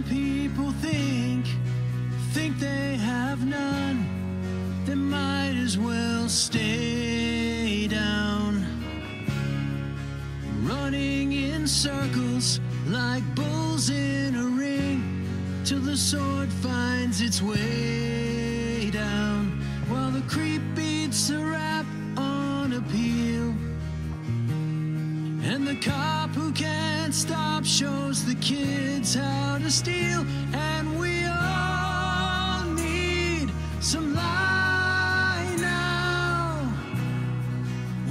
Some people think they have none. They might as well stay down. Running in circles like bulls in a ring, till the sword finds its way down. While the creep beats a rap on appeal, and the cop who can't stop shows the kids how to steal. And we all need some light now.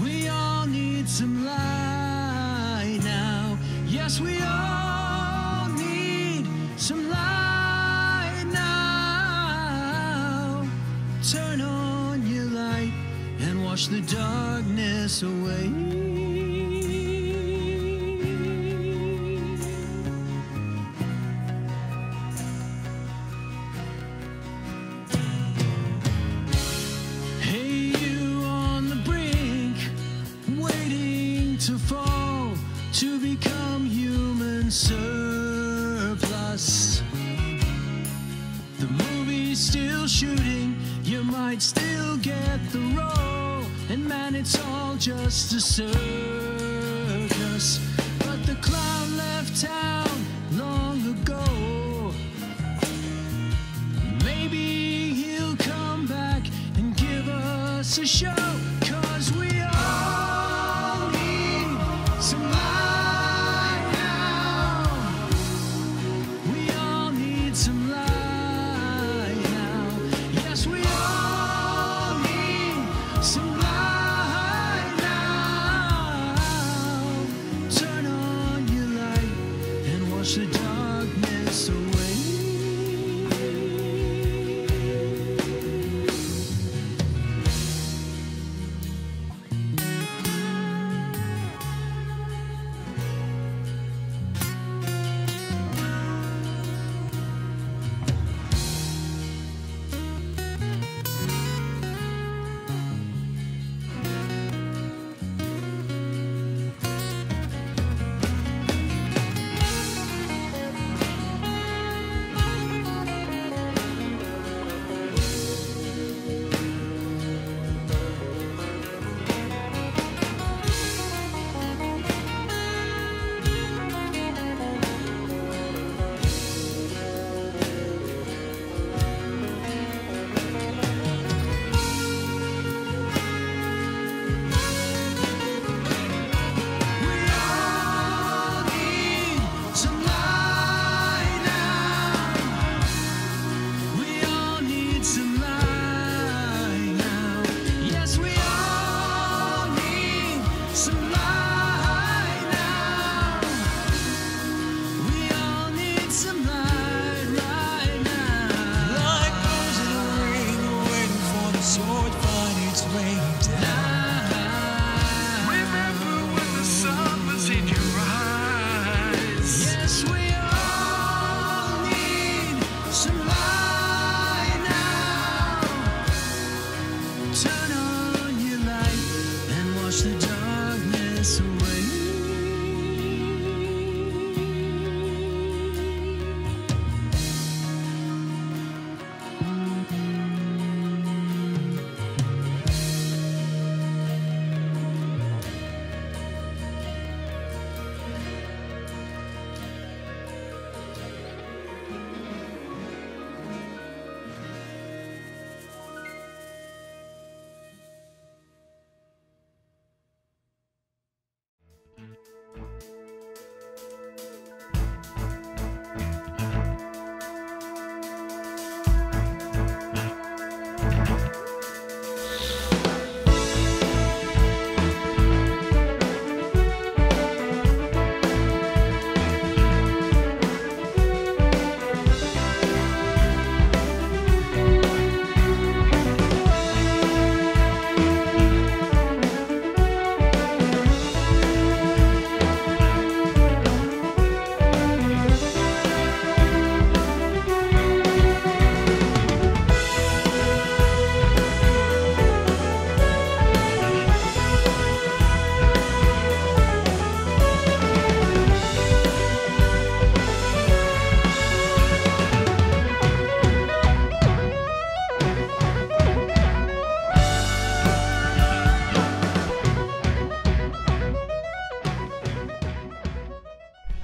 We all need some light now. Yes, we all need some light now. Turn on your light and wash the darkness away. Just a circus, but the clown left town long ago. Maybe he'll come back and give us a show.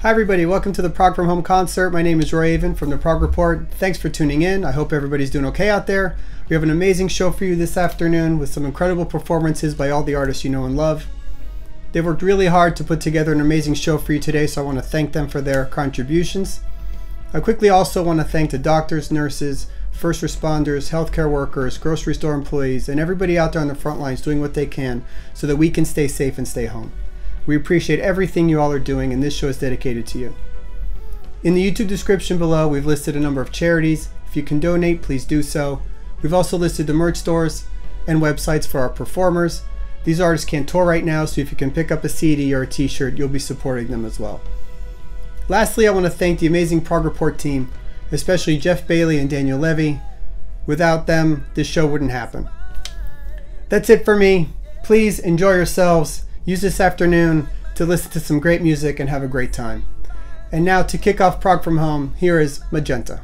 Hi everybody, welcome to the Prog From Home concert. My name is Roy Avon from the Prog Report. Thanks for tuning in. I hope everybody's doing okay out there. We have an amazing show for you this afternoon with some incredible performances by all the artists you know and love. They've worked really hard to put together an amazing show for you today, so I want to thank them for their contributions. I quickly also want to thank the doctors, nurses, first responders, healthcare workers, grocery store employees, and everybody out there on the front lines doing what they can so that we can stay safe and stay home. We appreciate everything you all are doing, and this show is dedicated to you. In the YouTube description below, we've listed a number of charities. If you can donate, please do so. We've also listed the merch stores and websites for our performers. These artists can't tour right now, so if you can pick up a CD or a t-shirt, you'll be supporting them as well. Lastly, I want to thank the amazing Prog Report team, especially Jeff Bailey and Daniel Levy. Without them, this show wouldn't happen. That's it for me. Please enjoy yourselves. Use this afternoon to listen to some great music and have a great time. And now to kick off Prog From Home, here is Magenta.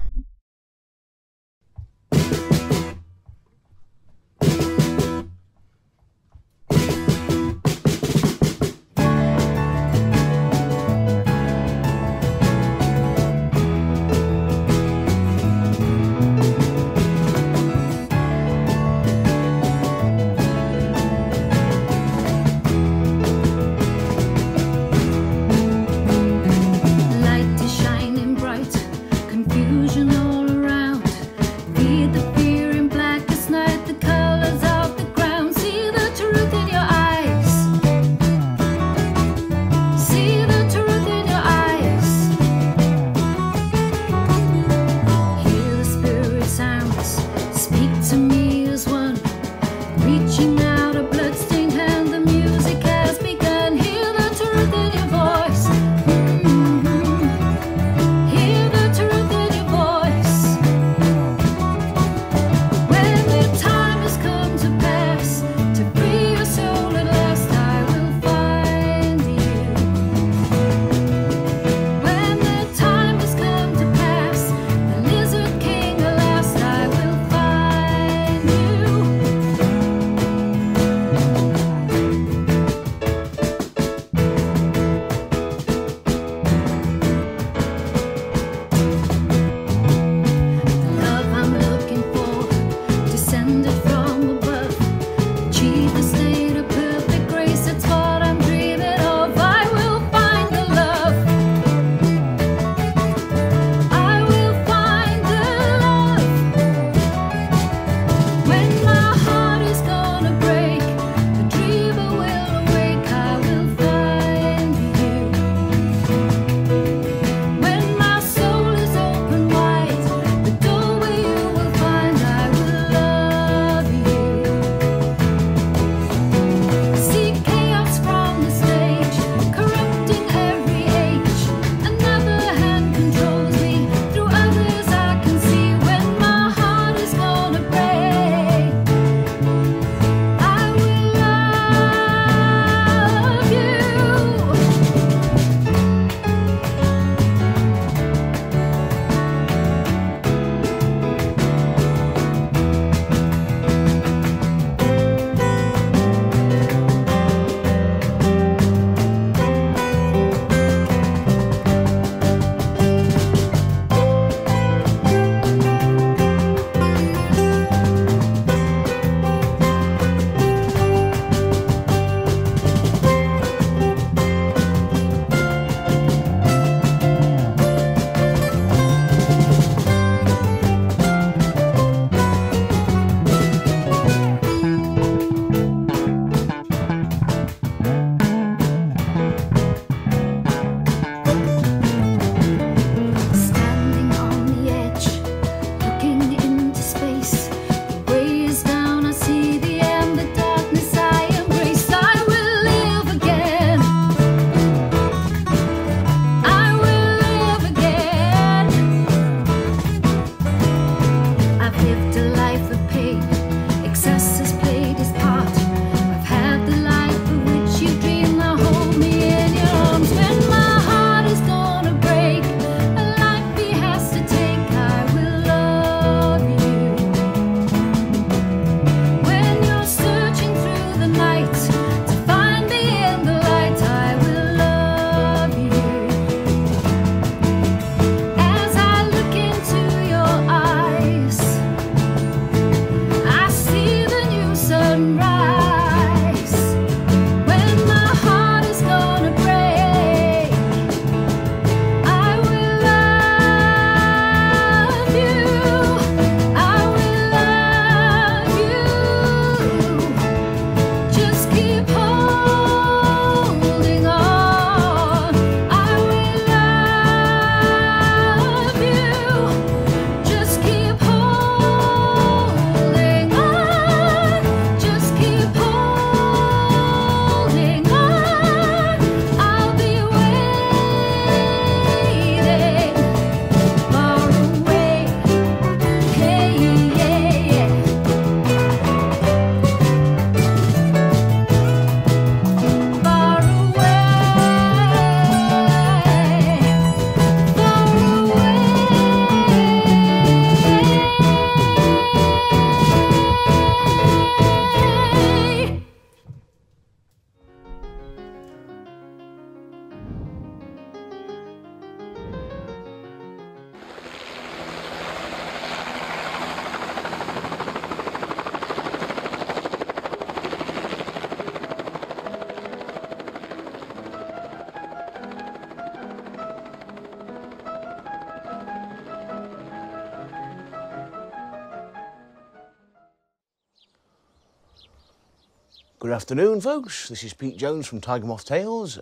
Good afternoon, folks. This is Pete Jones from Tiger Moth Tales.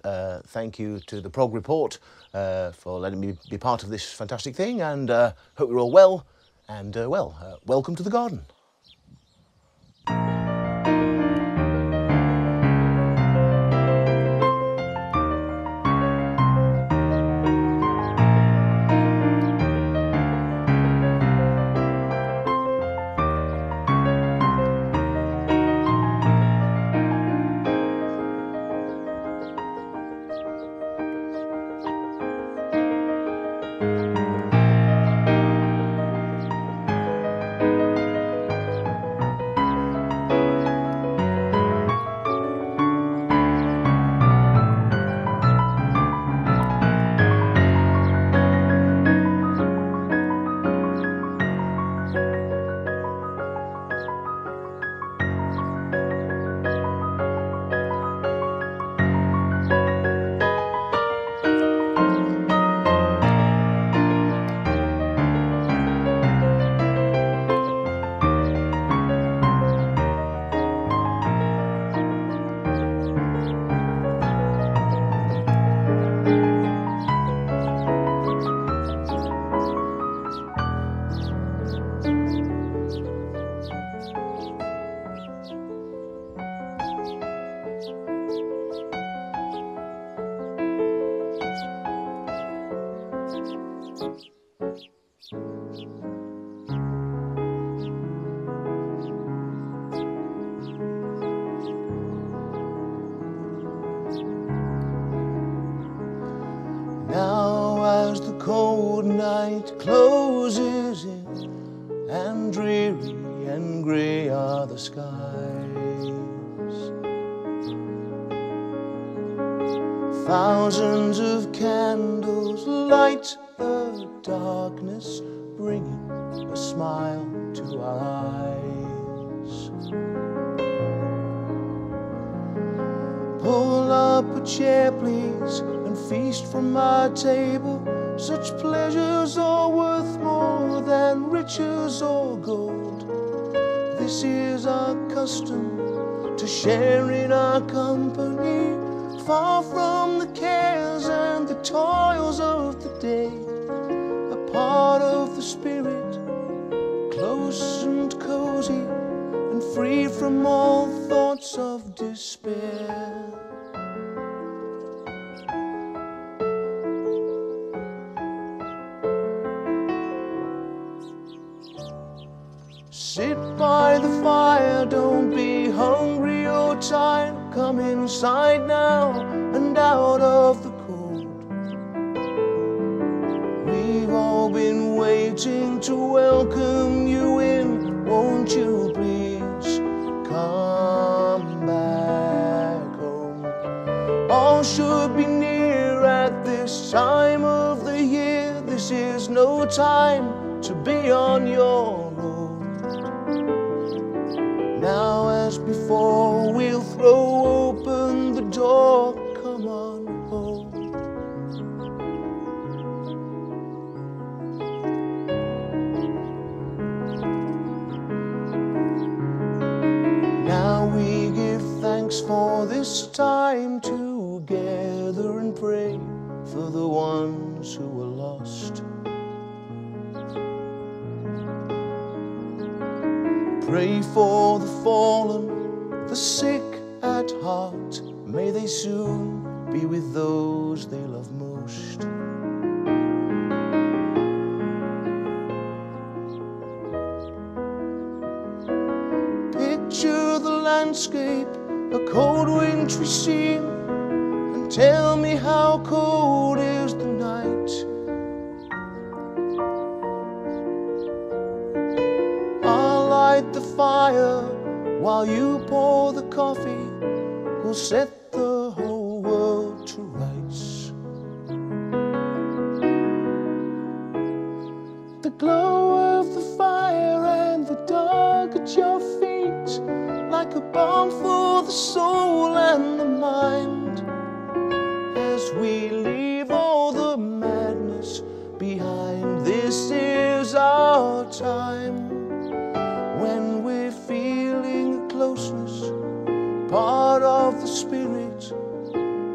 Thank you to the Prog Report for letting me be part of this fantastic thing, and hope you're all well, and welcome to the garden. part of the spirit.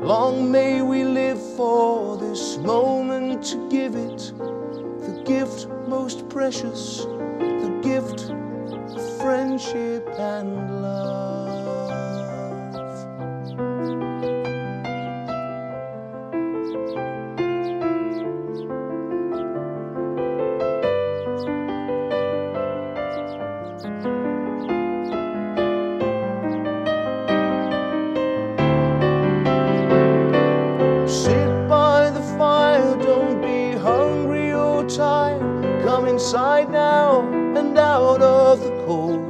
Long may we live for this moment to give it, the gift most precious, the gift of friendship and love. Inside now and out of the cold.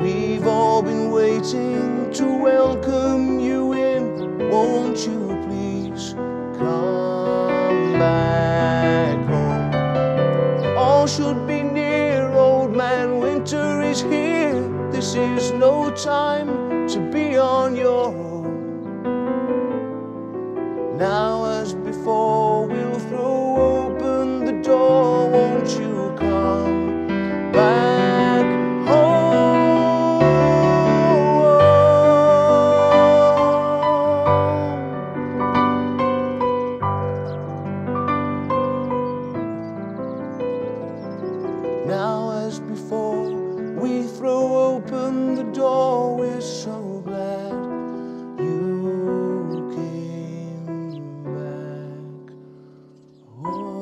We've all been waiting to welcome you in. Won't you please come back home? All should be near, old man Winter is here. This is no time to be on your own. Now as before we'll throw door, won't you come back home? Now as before, we throw open the door, we're so glad you came back home.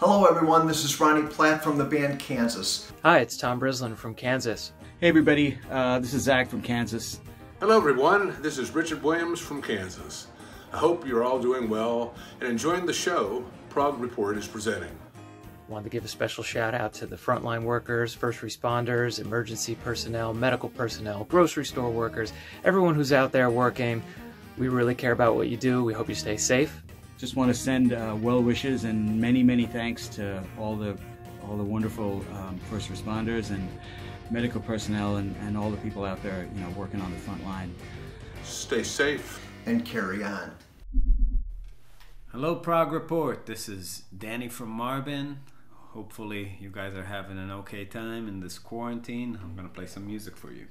Hello everyone, this is Ronnie Platt from the band Kansas. Hi, it's Tom Brislin from Kansas. Hey everybody, this is Zach from Kansas. Hello everyone, this is Richard Williams from Kansas. I hope you're all doing well and enjoying the show Prague Report is presenting. I wanted to give a special shout out to the frontline workers, first responders, emergency personnel, medical personnel, grocery store workers, everyone who's out there working. We really care about what you do. We hope you stay safe. Just want to send well wishes and many thanks to all the wonderful first responders and medical personnel and all the people out there, you know, working on the front line. Stay safe and carry on. Hello, Prague Report. This is Danny from Marbin. Hopefully, you guys are having an okay time in this quarantine. I'm gonna play some music for you.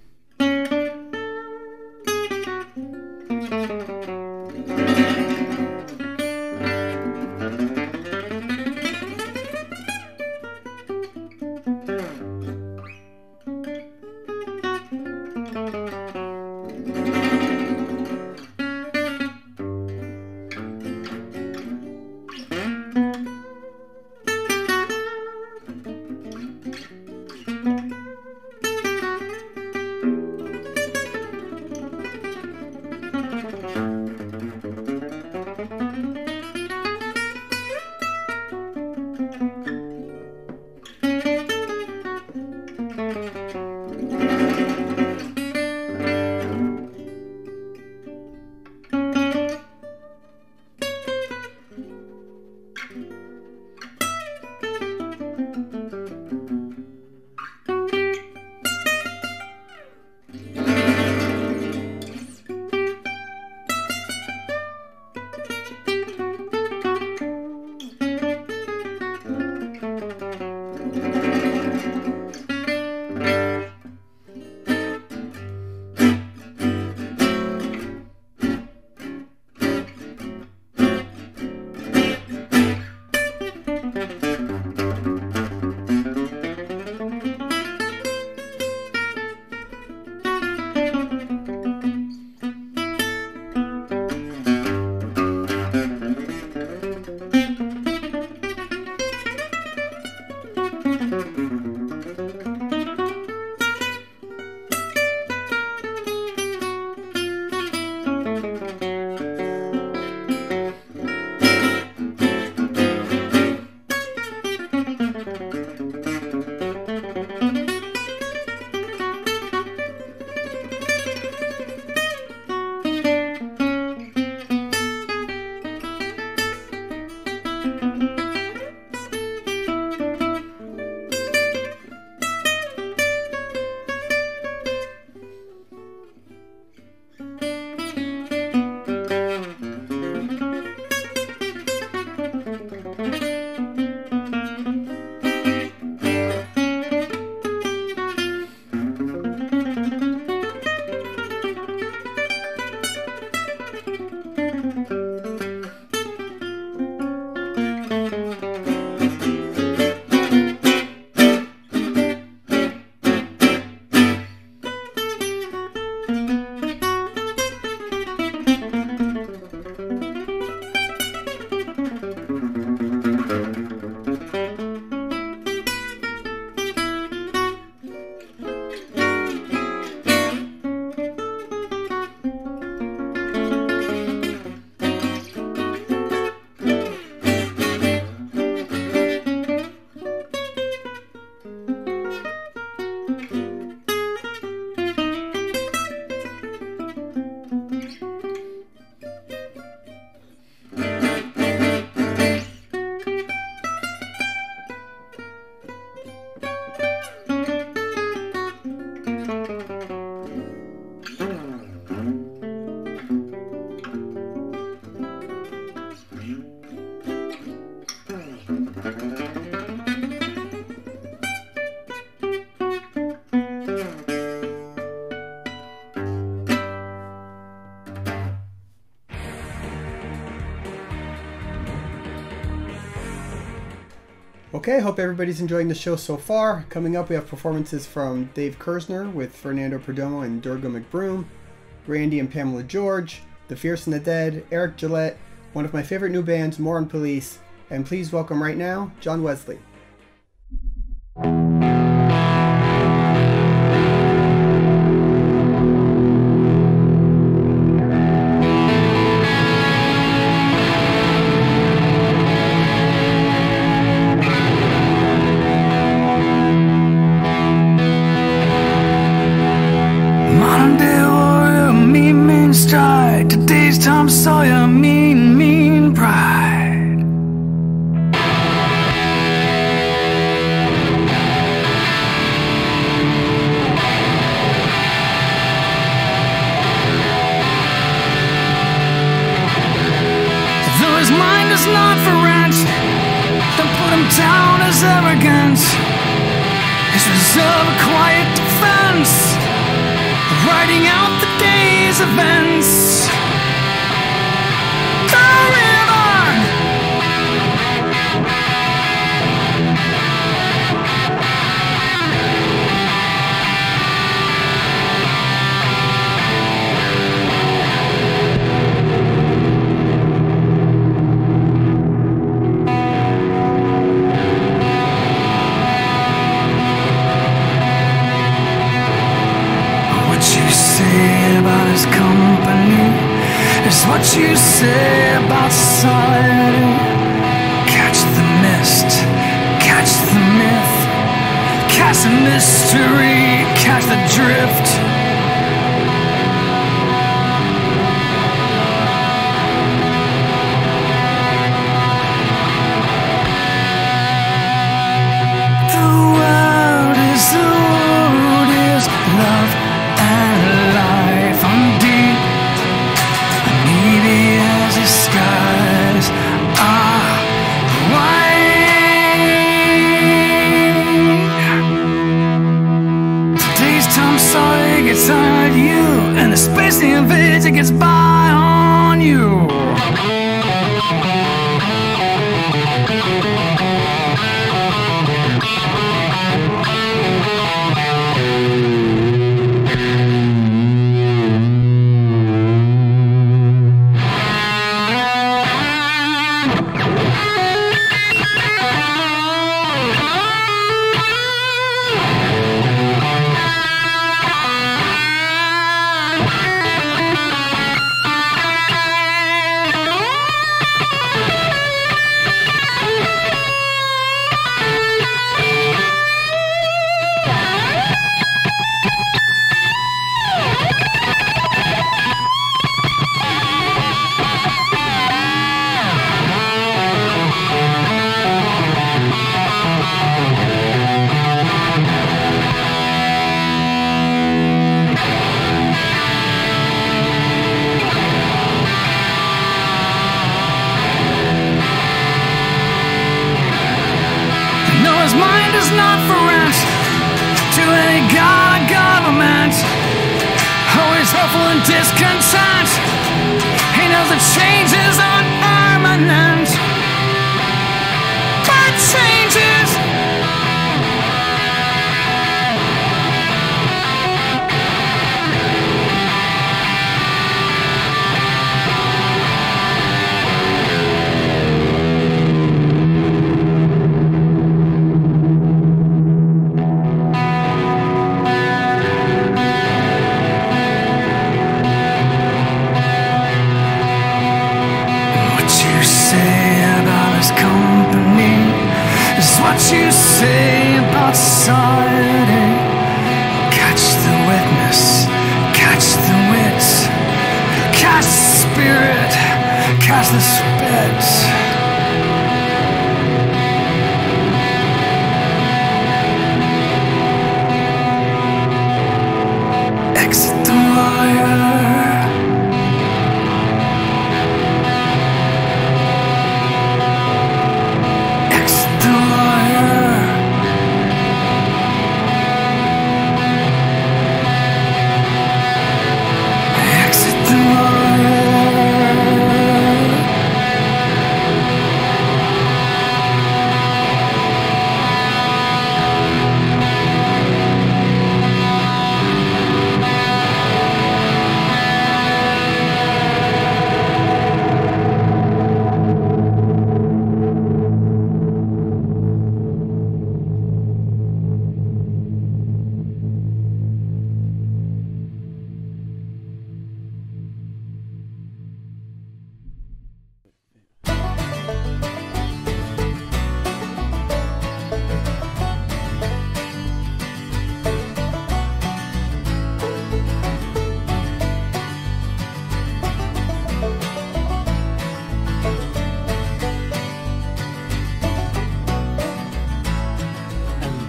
Okay, hope everybody's enjoying the show so far. Coming up, we have performances from Dave Kerzner with Fernando Perdomo and Durga McBroom, Randy and Pamela George, The Fierce and the Dead, Eric Gillette, one of my favorite new bands, More on Police, and please welcome right now, John Wesley.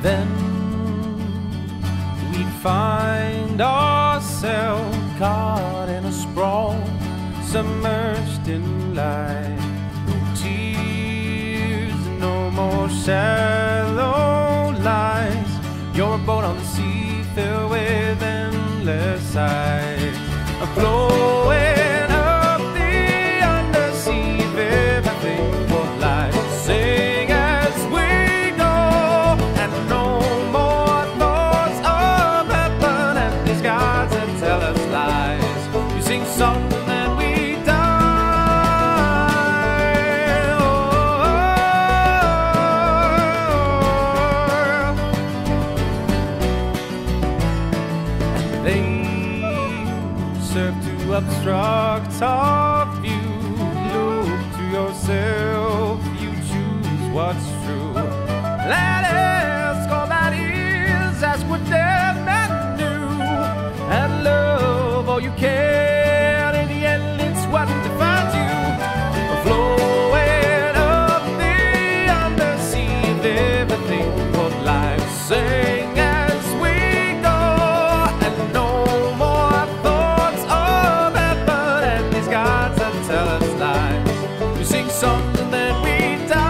then we'd find ourselves caught in a sprawl, submerged in light. No tears, no more shallow lies. You're a boat on the sea filled with endless eyes, flowing up the undersea with a thing called life. Say obstruct our view, look to yourself, you choose what's true. Let us call that is, ask what dead men do, and love all you can, in the end it's what defines you. Flowing up the undersea, everything but life, sing as we go, and no something that we die.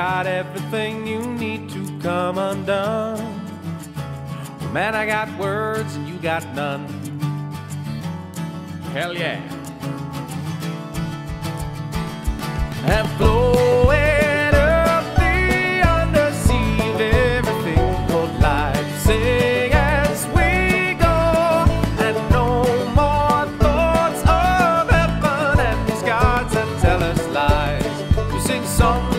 Got everything you need to come undone. Man, I got words and you got none. Hell yeah. And flowing up the undersea, everything called life. Sing as we go, and no more thoughts of heaven and these gods that tell us lies. We sing songs.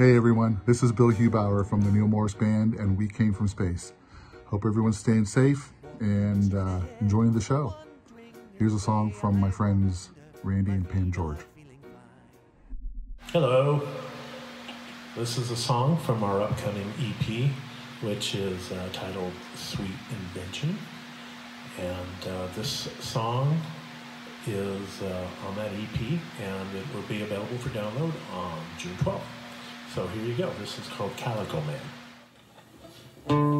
Hey everyone, this is Bill Hubauer from the Neil Morris Band and We Came From Space. Hope everyone's staying safe and enjoying the show. Here's a song from my friends Randy and Pam George. Hello, this is a song from our upcoming EP, which is titled Sweet Invention. And this song is on that EP, and it will be available for download on June 12th. So here you go. This is called Calico Man.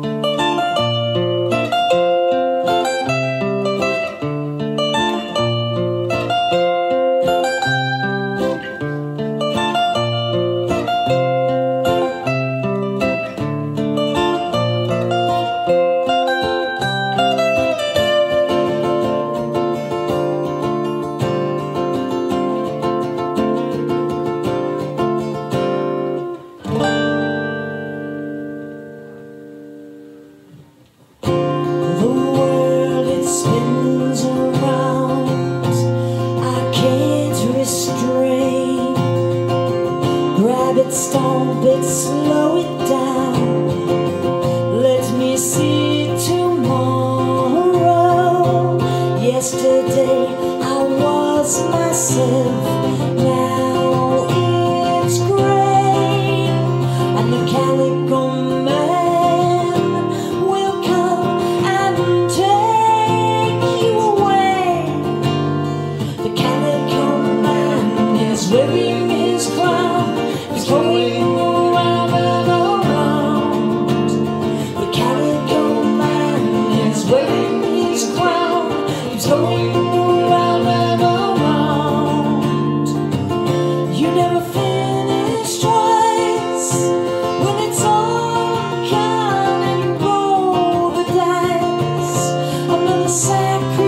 Sacrifice,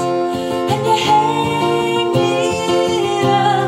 and you hang me up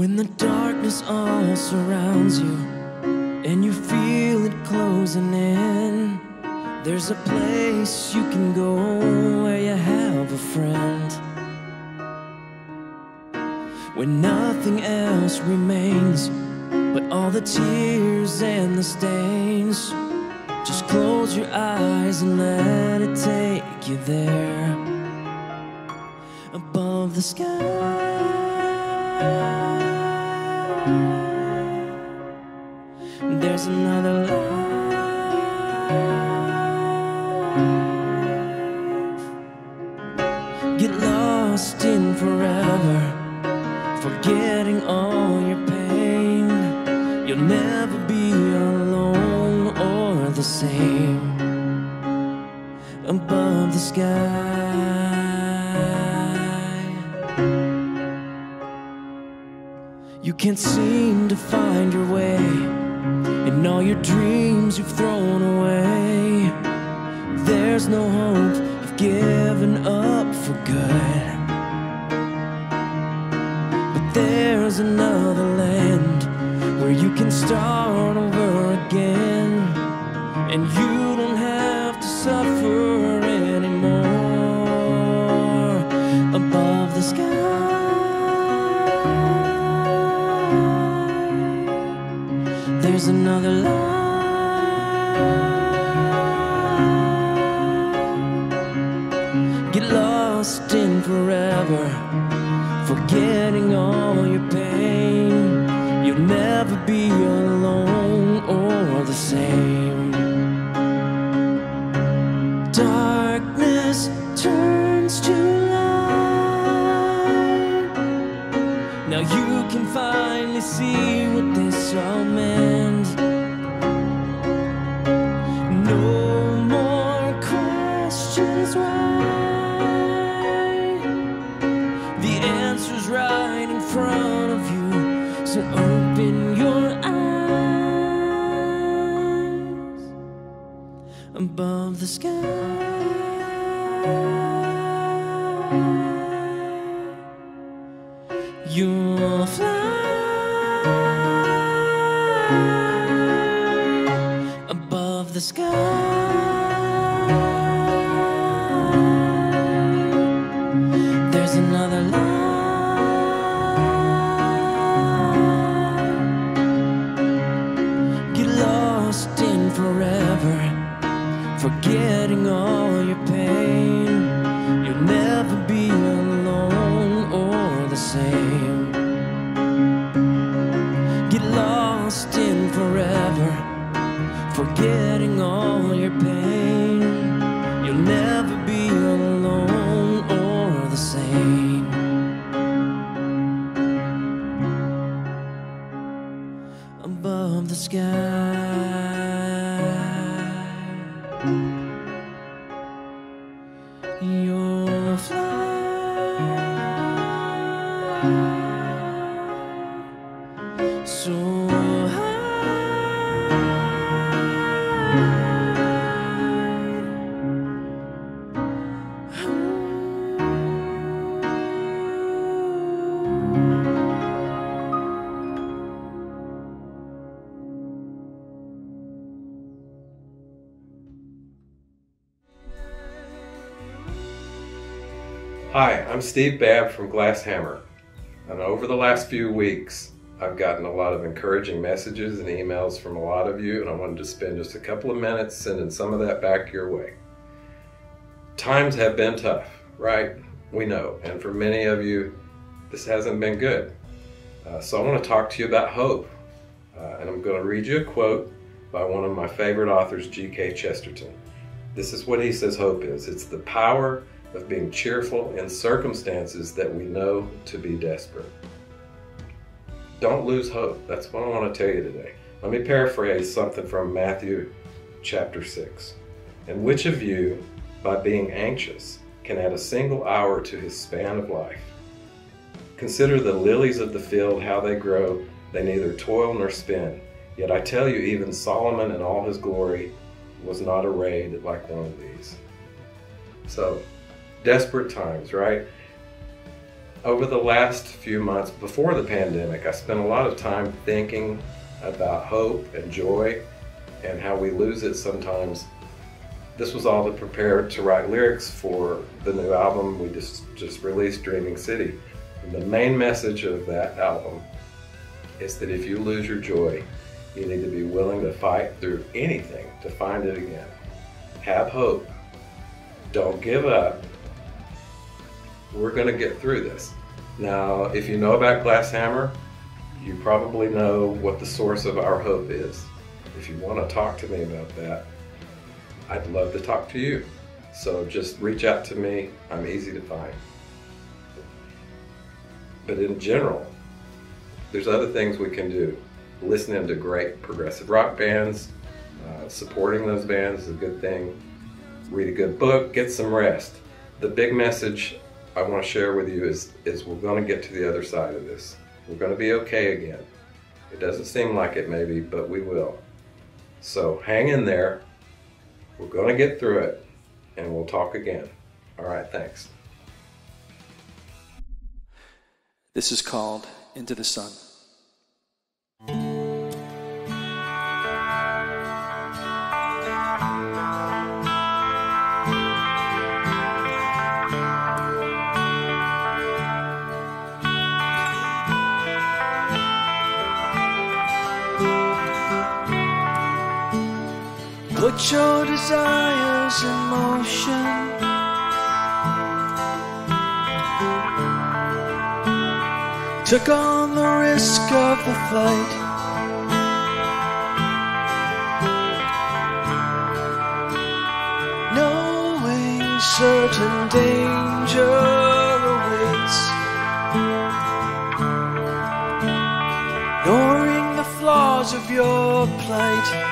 When the darkness all surrounds you and you feel it closing in, there's a place you can go where you have a friend. When nothing else remains but all the tears and the stains, just close your eyes and let it take you there, above the sky. There's another life. Get lost in forever, forgetting all your pain. You'll never be alone or the same, above the sky. You can't seem to find your way, and all your dreams you've thrown away. There's no hope, you've given up for good. But there's another land where you can start over again, and you don't have to suffer anymore, above the sky. There's another life. Get lost in forever, forgetting all your pain. You'll never be alone or the same. Darkness turns to light. Now you can finally see what this all meant. Above the sky, you'll fly, above the sky. There's another life. Get lost in forever, forgetting all your pain. You'll never be alone or the same. Get lost in forever, forgetting all your pain. You'll never be alone or the same, above the sky. Hi, I'm Steve Babb from Glass Hammer, and over the last few weeks I've gotten a lot of encouraging messages and emails from a lot of you, and I wanted to spend just a couple of minutes sending some of that back your way. Times have been tough, right? We know, and for many of you this hasn't been good. So I want to talk to you about hope, and I'm going to read you a quote by one of my favorite authors, G.K. Chesterton. This is what he says hope is. It's the power of being cheerful in circumstances that we know to be desperate. Don't lose hope. That's what I want to tell you today. Let me paraphrase something from Matthew chapter 6. And which of you, by being anxious, can add a single hour to his span of life? Consider the lilies of the field, how they grow. They neither toil nor spin. Yet I tell you, even Solomon in all his glory was not arrayed like one of these. So, desperate times, right? Over the last few months before the pandemic, I spent a lot of time thinking about hope and joy and how we lose it sometimes. This was all to prepare to write lyrics for the new album we just released, Dreaming City. And the main message of that album is that if you lose your joy, you need to be willing to fight through anything to find it again. Have hope. Don't give up. We're going to get through this. Now, if you know about Glass Hammer, you probably know what the source of our hope is. If you want to talk to me about that, I'd love to talk to you. So just reach out to me. I'm easy to find. But in general, there's other things we can do. Listening to great progressive rock bands, supporting those bands is a good thing. Read a good book, get some rest. The big message I want to share with you is we're going to get to the other side of this. We're going to be okay again. It doesn't seem like it maybe, but we will. So hang in there. We're going to get through it, and we'll talk again. All right, thanks. This is called Into the Sun. Put your desires in motion. Took on the risk of the flight. Knowing certain danger awaits. Ignoring the flaws of your plight.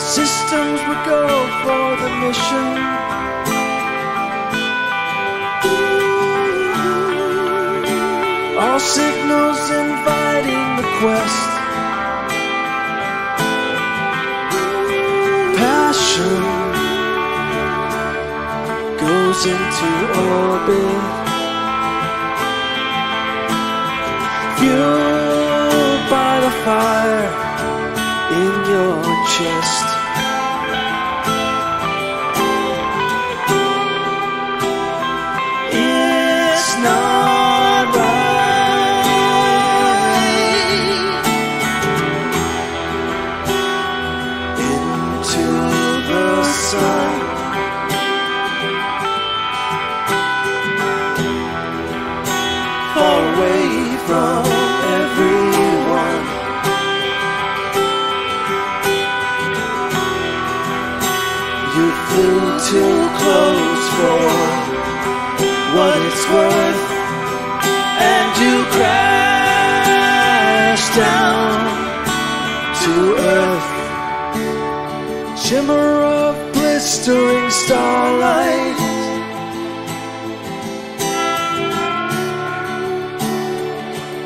Systems would go for the mission. All signals inviting the quest. Passion goes into orbit. Fueled by the fire in your chest. Too close for what it's worth, and you crash down to earth. Shimmer of blistering starlight,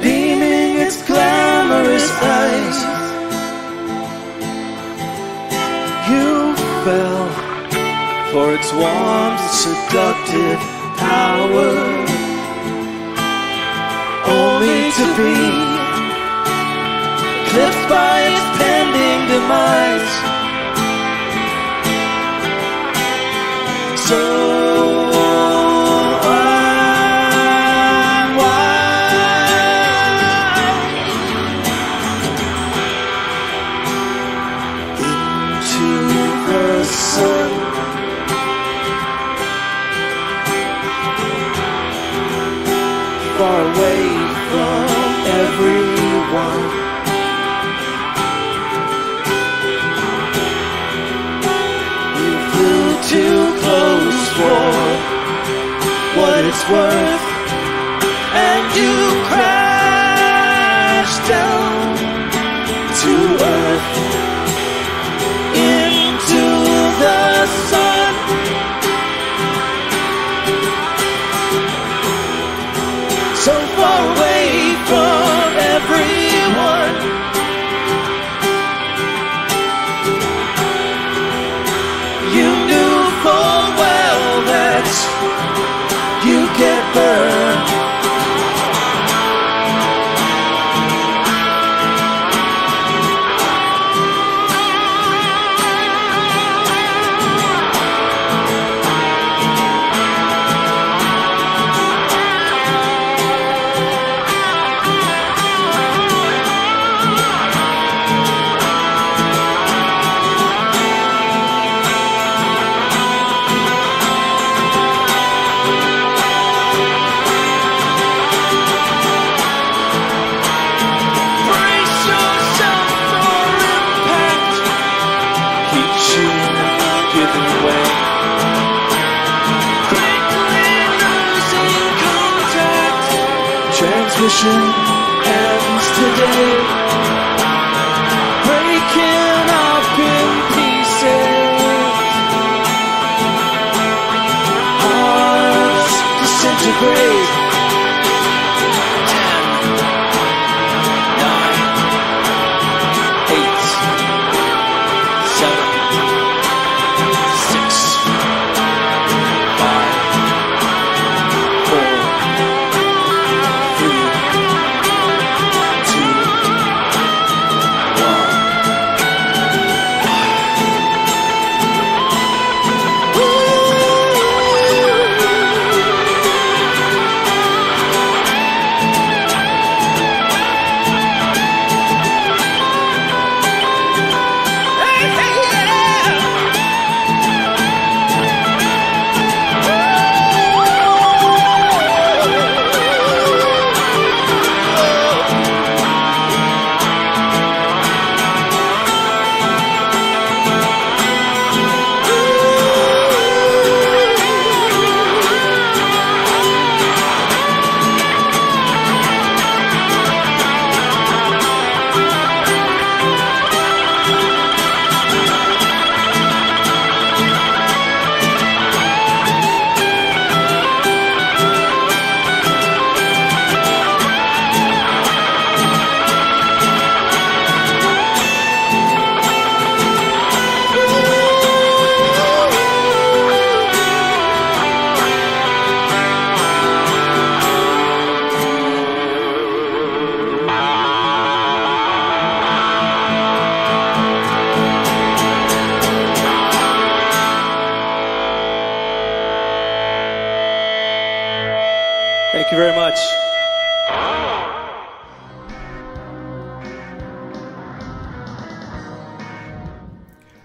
beaming its glamorous eyes. You fell for its warm, seductive power, only to be clipped by its pending demise. So I'm wild into the sun. Far away from everyone, you flew too close for what it's worth, and you crashed down to earth. Into the sun. So far away from tradition ends today, breaking up in pieces, hearts disintegrate.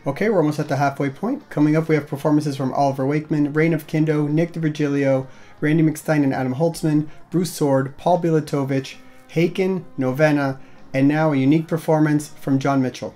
Okay, we're almost at the halfway point. Coming up, we have performances from Oliver Wakeman, Rain of Kindo, Nick D'Virgilio, Randy McStein and Adam Holtzman, Bruce Soord, Paul Bielatowicz, Haken, Novena, and now a unique performance from John Mitchell.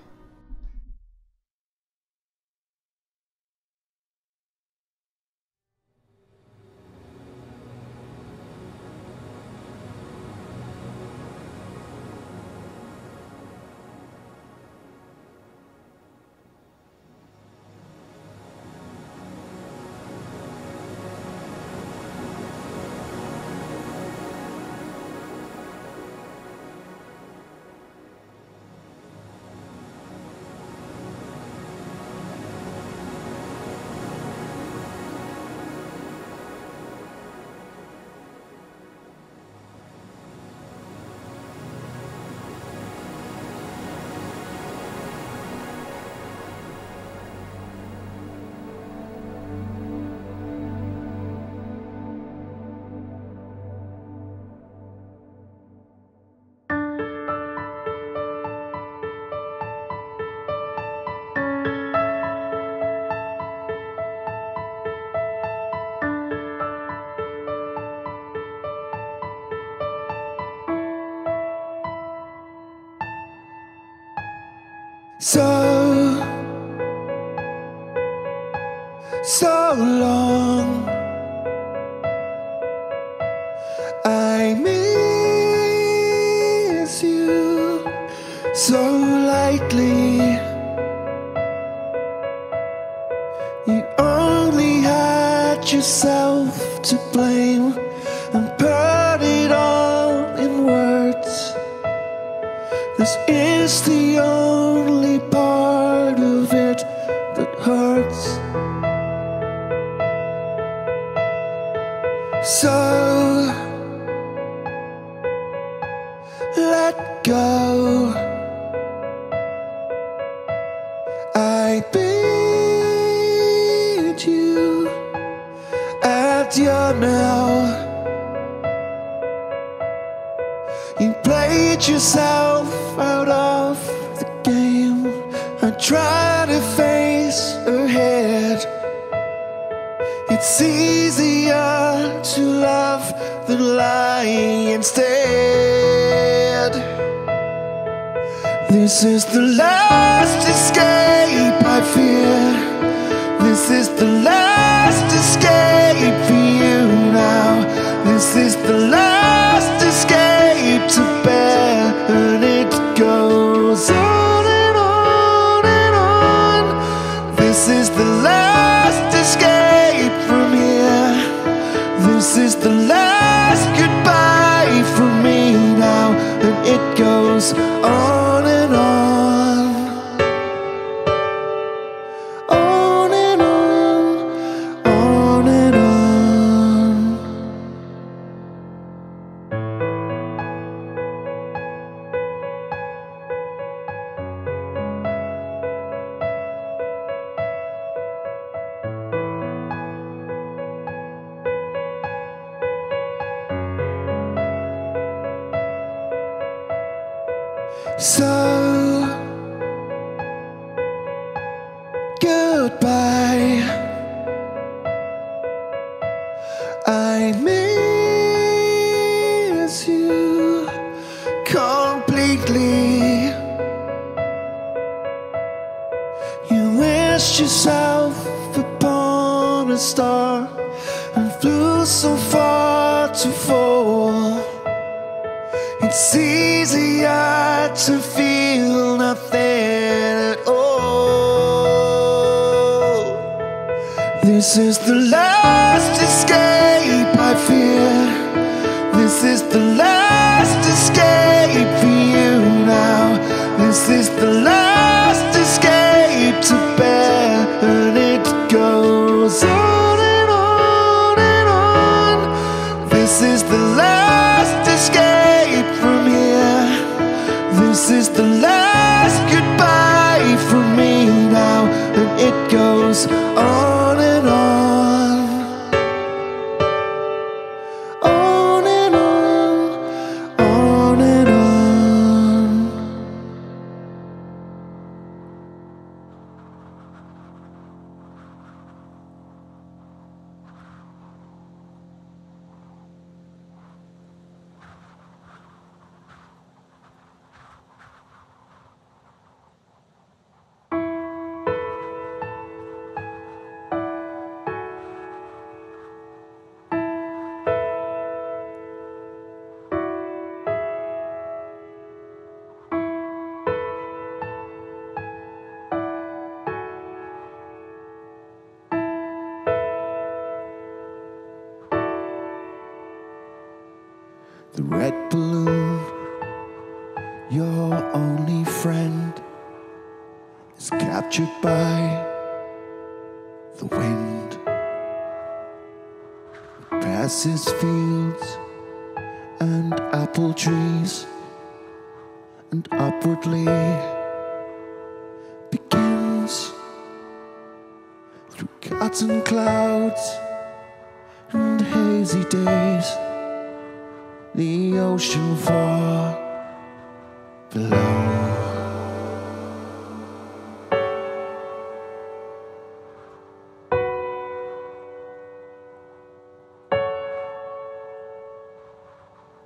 So long I miss you so lightly. You only had yourself to blame and put it all in words. This is the only part of it that hurts. So let go. I bid you adieu now. You played yourself out of the game. I tried to face ahead. It's easier to love than lie instead. This is the last escape, I fear. This is the last escape for you now. This is the last escape This is the last goodbye for me now, and it goes on and on, on and on, on and on. So goodbye, I miss you completely. You wished yourself upon a star and flew so far to fall. It's easier to feel nothing at all. This is the last escape, I fear. This is the last escape for you now. This is the last escape to bear, and it goes on and on and on. This is the last escape. This is the last goodbye for me now, and it goes on and on, on and on, on and on. The red balloon, your only friend, is captured by the wind. It passes fields and apple trees, and upwardly begins through cotton clouds and hazy days. The ocean far below.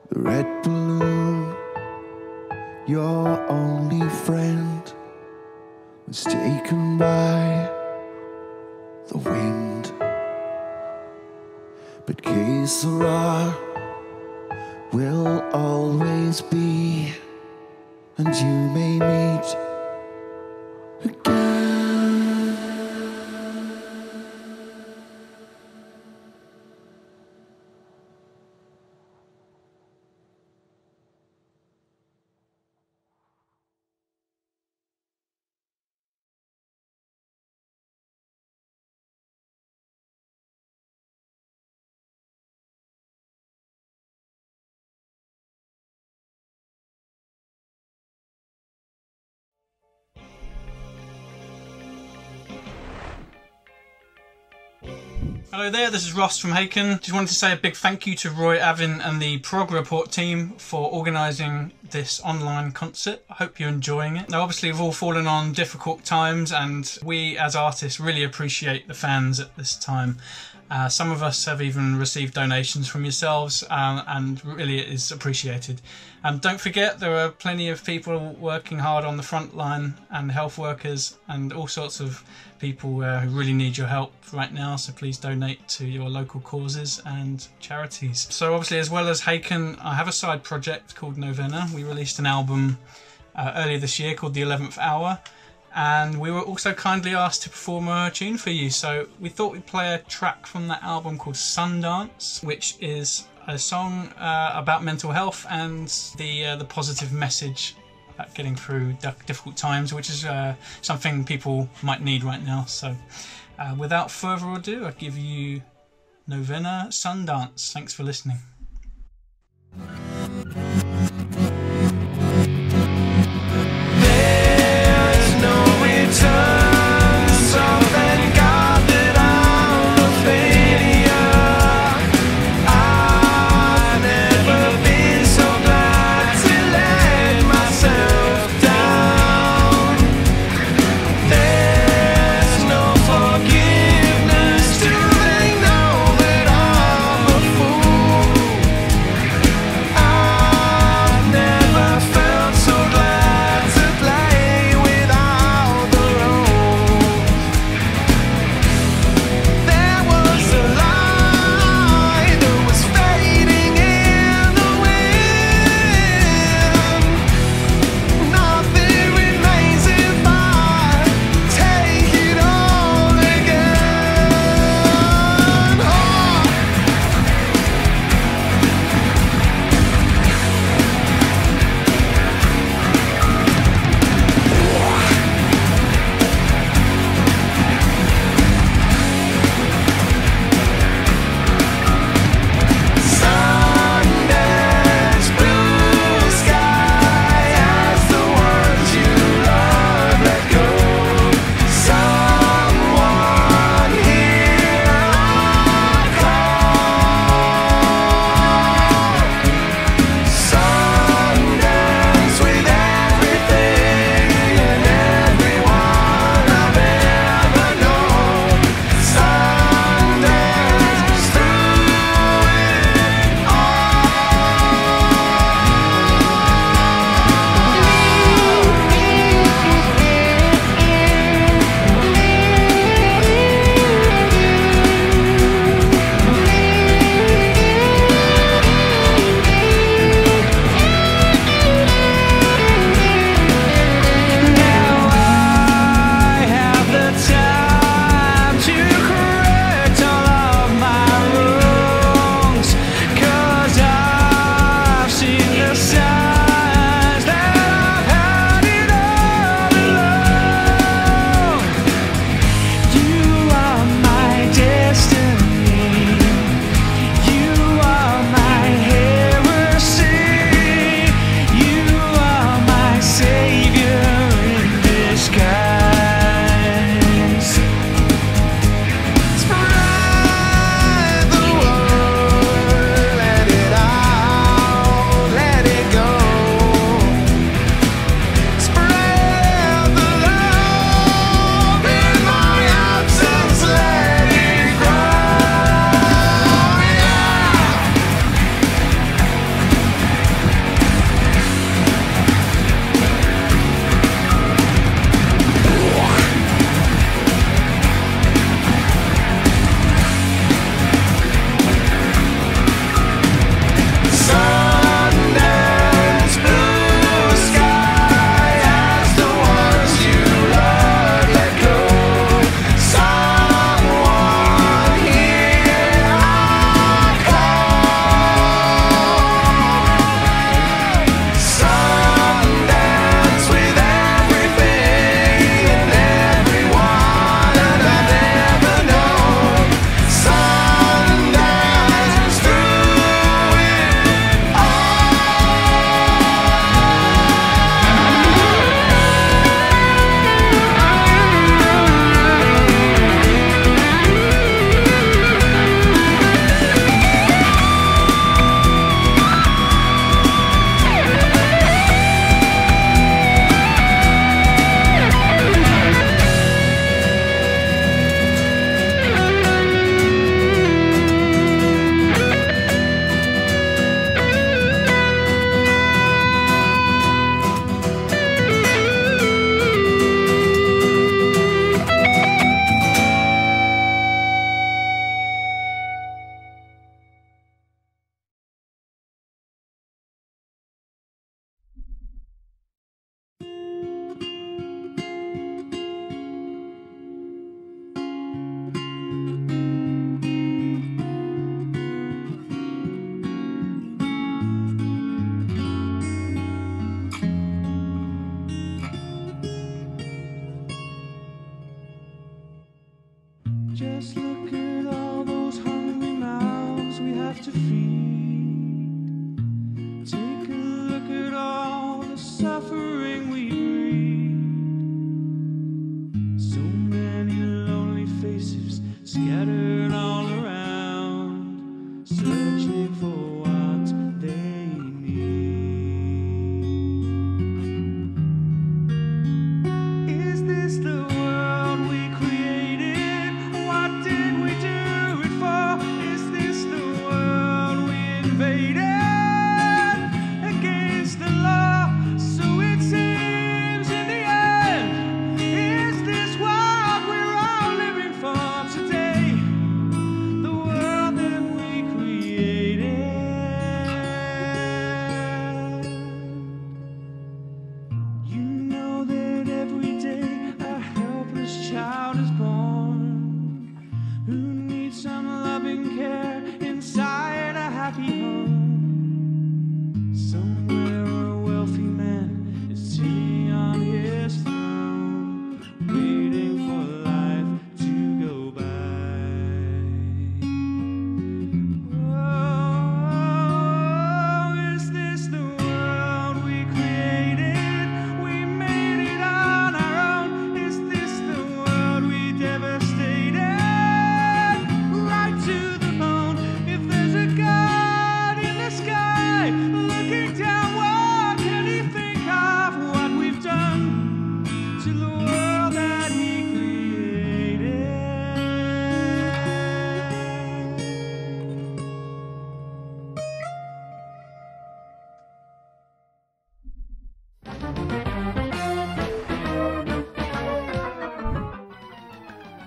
The red balloon, your only friend, was taken by the wind. But que sera will always be, and you may meet again. Hello there, this is Ross from Haken. Just wanted to say a big thank you to Roy Avon and the Prog Report team for organising this online concert. I hope you're enjoying it. Now obviously we've all fallen on difficult times, and we as artists really appreciate the fans at this time. Some of us have even received donations from yourselves, and really it is appreciated. And don't forget, there are plenty of people working hard on the front line, and health workers and all sorts of people who really need your help right now, so please donate to your local causes and charities. So obviously, as well as Haken, I have a side project called Novena. We released an album earlier this year called The 11th Hour. And we were also kindly asked to perform a tune for you, so we thought we'd play a track from that album called Sundance, which is a song about mental health and the positive message about getting through difficult times, which is something people might need right now. So without further ado, I give you Novena, Sundance. Thanks for listening. Time.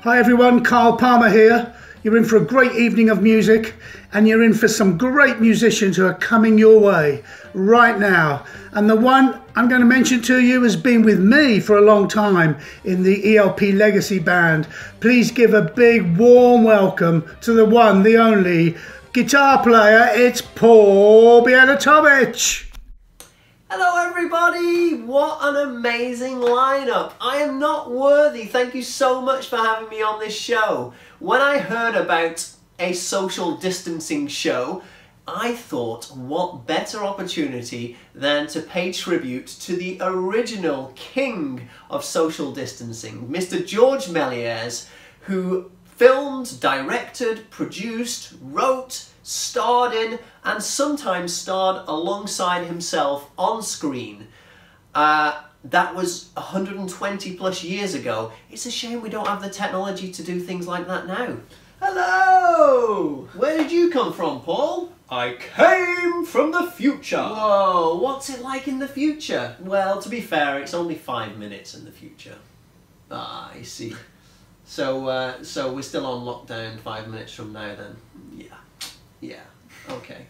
Hi everyone, Carl Palmer here. You're in for a great evening of music, and you're in for some great musicians who are coming your way right now. And the one I'm going to mention to you has been with me for a long time in the ELP Legacy Band. Please give a big warm welcome to the one, the only guitar player, it's Paul Bielatowicz. Hello everybody, what an amazing lineup. I am not worthy, thank you so much for having me on this show. When I heard about a social distancing show, I thought what better opportunity than to pay tribute to the original king of social distancing, Mr. George Méliès, who filmed, directed, produced, wrote, starred in, and sometimes starred alongside himself on screen. That was 120 plus years ago. It's a shame we don't have the technology to do things like that now. Hello! Where did you come from, Paul? I came from the future. Whoa, what's it like in the future? Well, to be fair, it's only 5 minutes in the future. Ah, I see. So we're still on lockdown 5 minutes from now then. Yeah. Yeah, okay.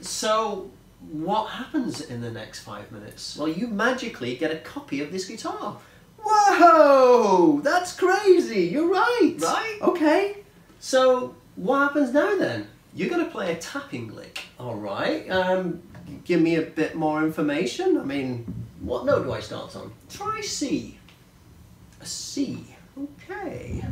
So what happens in the next 5 minutes? Well, you magically get a copy of this guitar. Whoa, that's crazy, you're right. Right? Okay, so what happens now then? You're gonna play a tapping lick. All right, give me a bit more information. I mean, what note do I start on? Try C. A C, okay.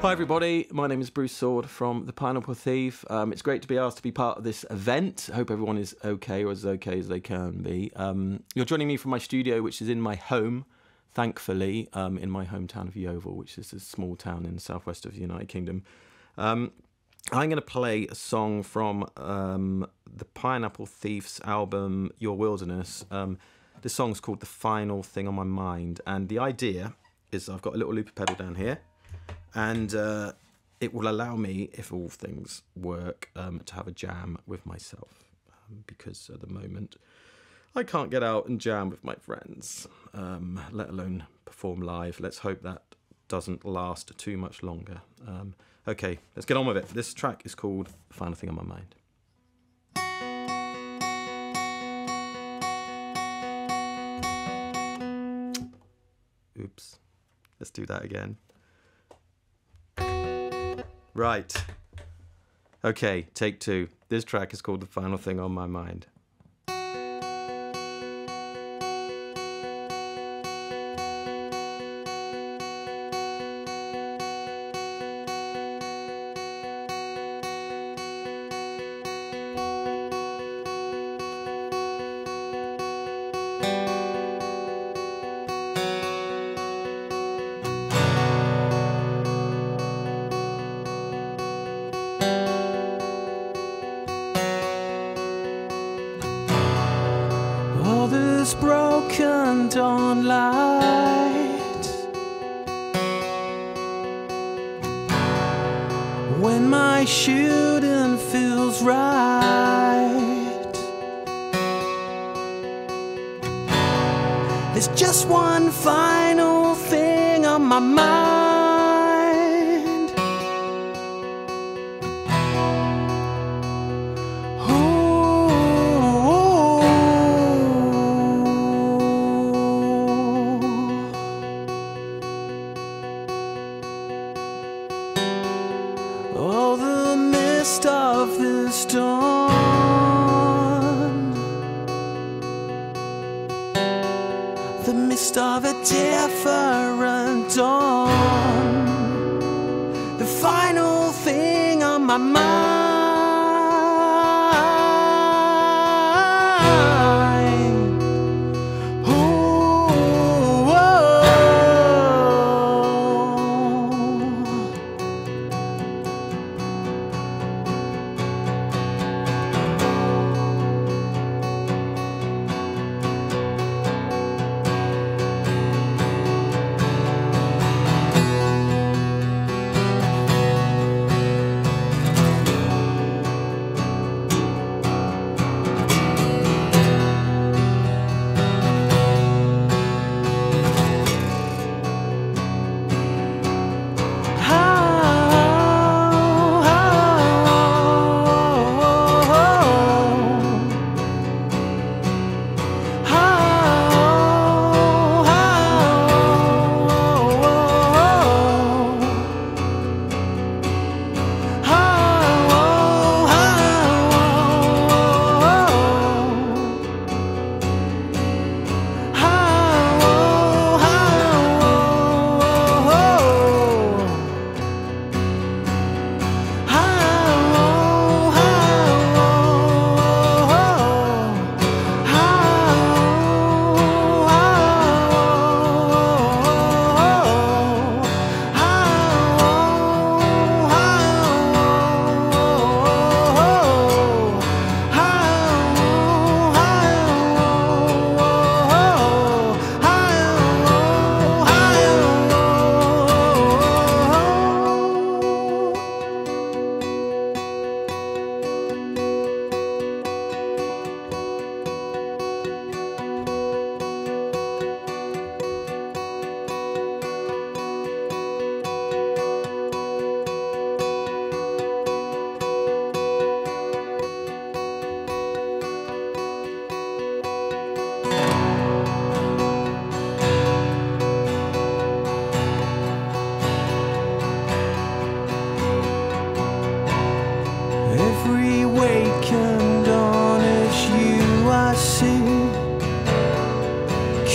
Hi everybody, my name is Bruce Soord from The Pineapple Thief. It's great to be asked to be part of this event. I hope everyone is okay, or as okay as they can be. You're joining me from my studio, which is in my home, thankfully, in my hometown of Yeovil, which is a small town in the southwest of the United Kingdom. I'm going to play a song from The Pineapple Thief's album, Your Wilderness. This song's called The Final Thing on My Mind, and the idea is I've got a little looper pedal down here, and it will allow me, if all things work, to have a jam with myself, because at the moment I can't get out and jam with my friends, let alone perform live. Let's hope that doesn't last too much longer. Okay, let's get on with it. This track is called The Final Thing on My Mind. Oops, let's do that again. Right. Okay, take two. This track is called The Final Thing on My Mind.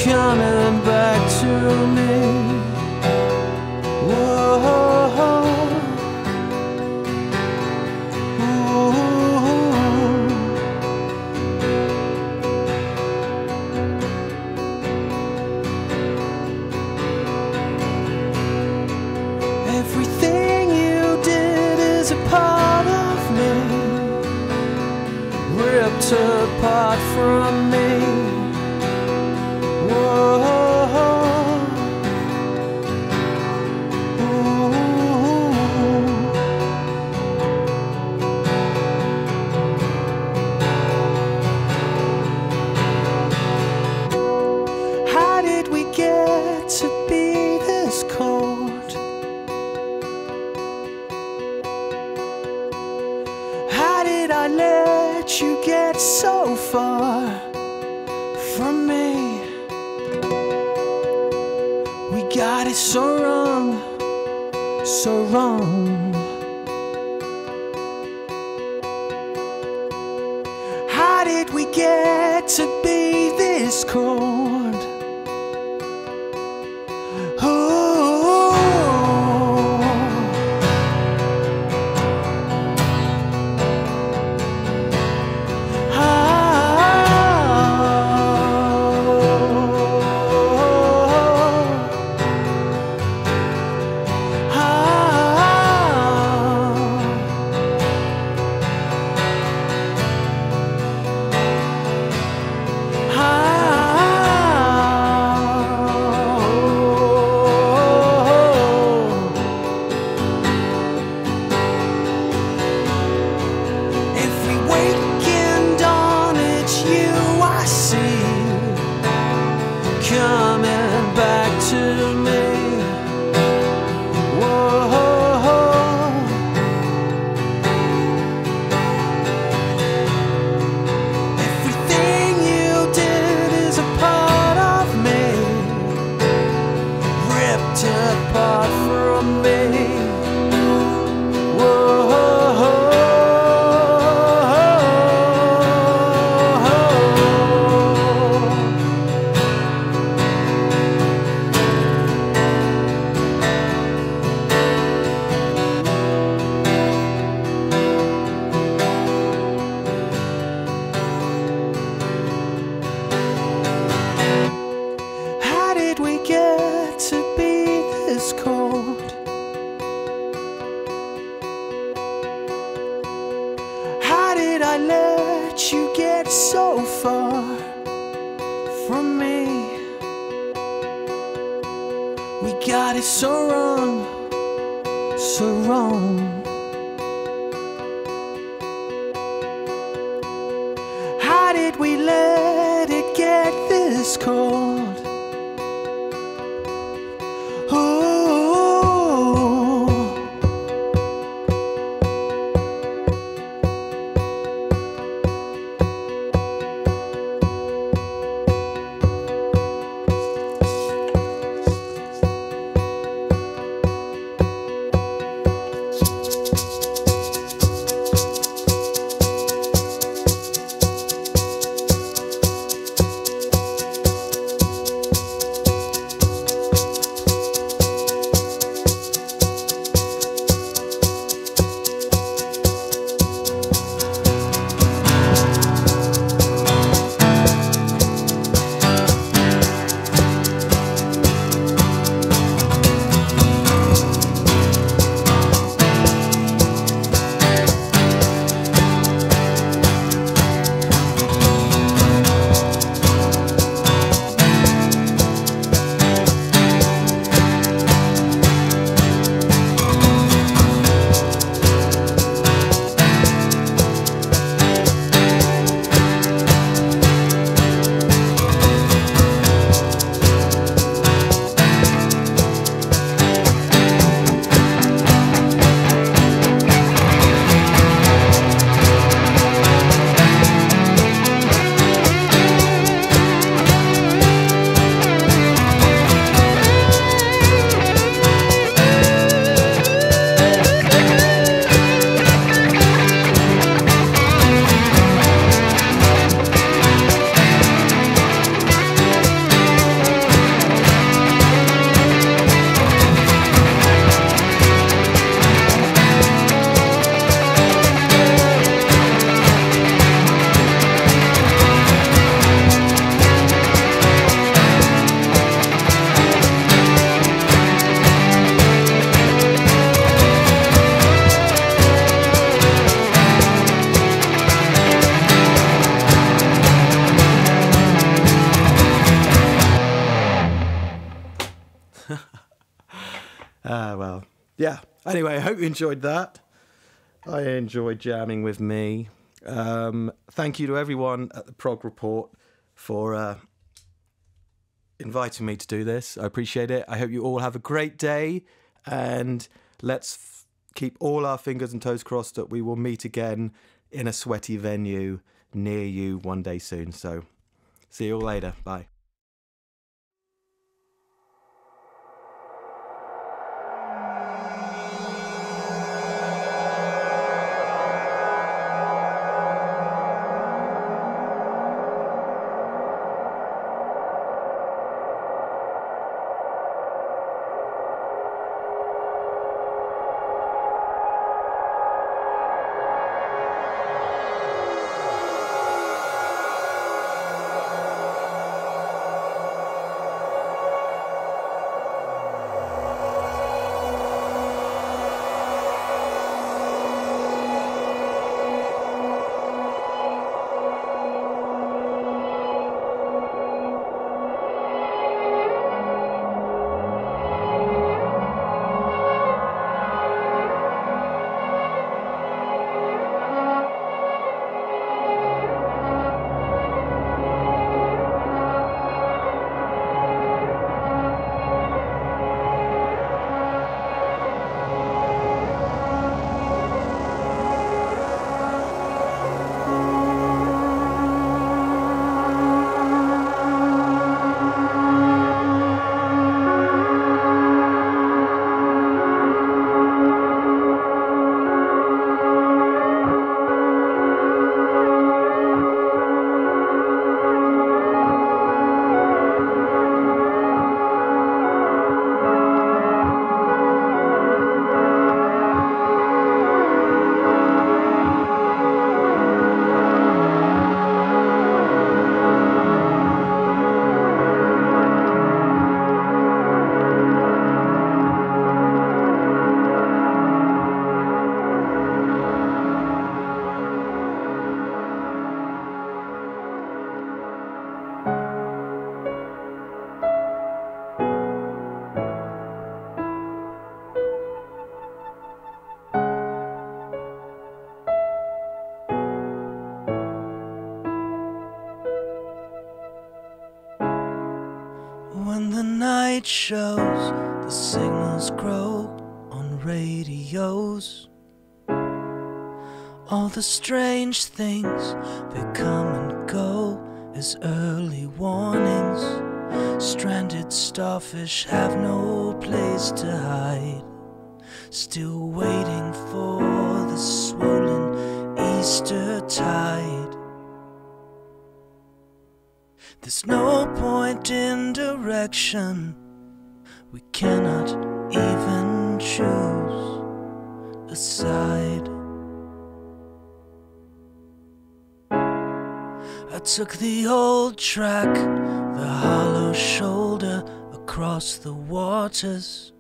Coming back to me. Whoa. from me. We got it so wrong, so wrong. How did we get to be this cold? Anyway, I hope you enjoyed that. I enjoyed jamming with me. Thank you to everyone at the Prog Report for inviting me to do this. I appreciate it. I hope you all have a great day, and let's keep all our fingers and toes crossed that we will meet again in a sweaty venue near you one day soon. So See you all later. Bye. Shows, the signals grow on radios. All the strange things, they come and go as early warnings. Stranded starfish have no place to hide, still waiting for the swollen Easter tide. There's no point in direction, we cannot even choose a side. I took the old track, the hollow shoulder across the waters.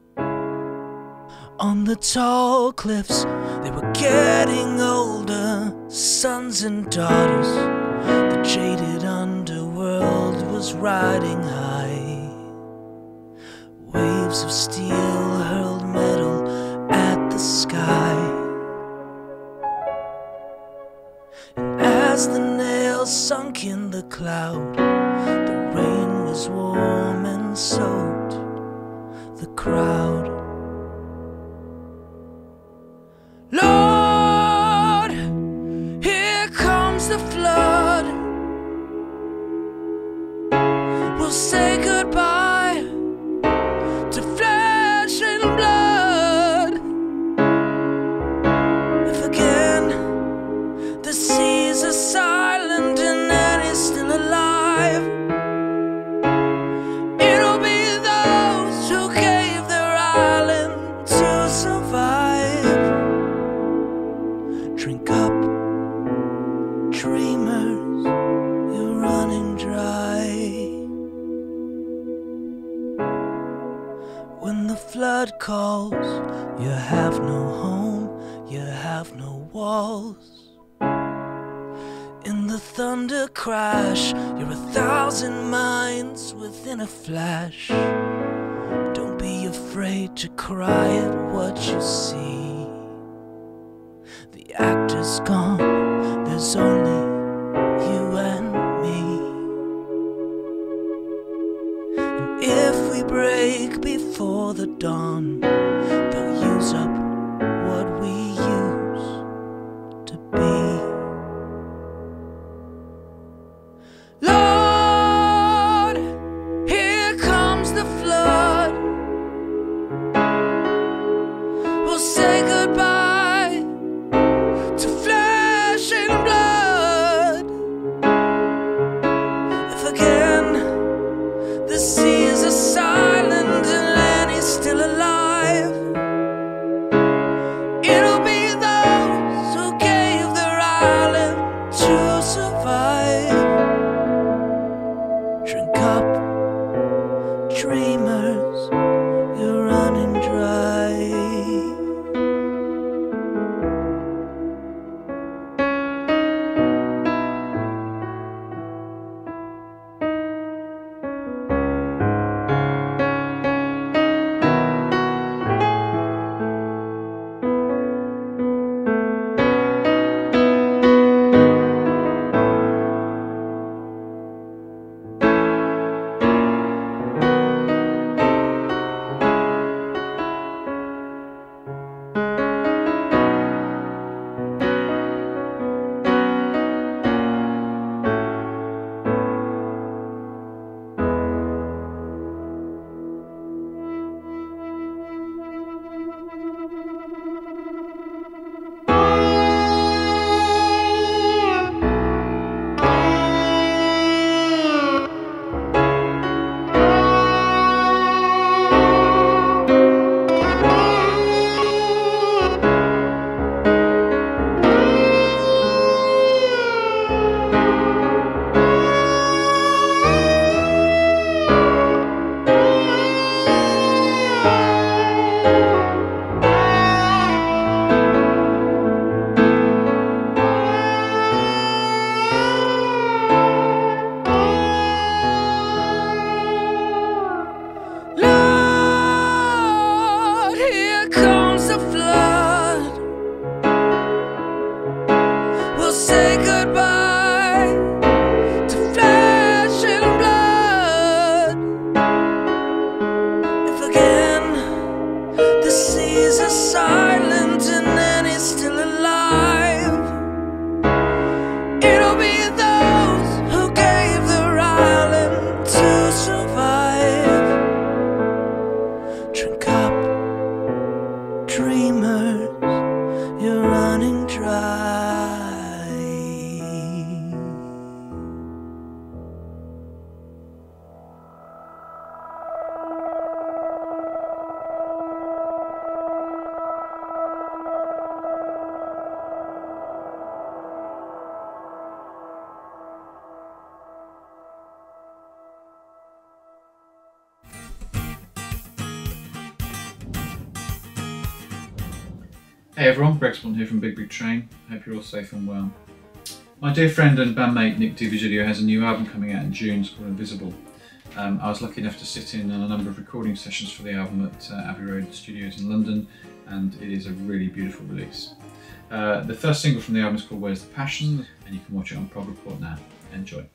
On the tall cliffs, they were getting older, sons and daughters. The jaded underworld was riding high. Waves of steel hurled metal at the sky. And as the nail sunk in the cloud, the rain was warm and soaked the crowd. Lord, here comes the flood. We'll say goodbye. Calls, you have no home, you have no walls. In the thunder crash, you're 1,000 minds within a flash. Don't be afraid to cry at what you see. The actor's gone, there's only you and me. And if we break before the dawn, they'll use up what we used to be. Lord! Drink up, dreamers, you're running here from Big Big Train. Hope you're all safe and well. My dear friend and bandmate Nick D'Virgilio has a new album coming out in June. It's called Invisible. I was lucky enough to sit in on a number of recording sessions for the album at Abbey Road Studios in London, and it is a really beautiful release. The first single from the album is called Where's the Passion, and you can watch it on Prog Report now. Enjoy.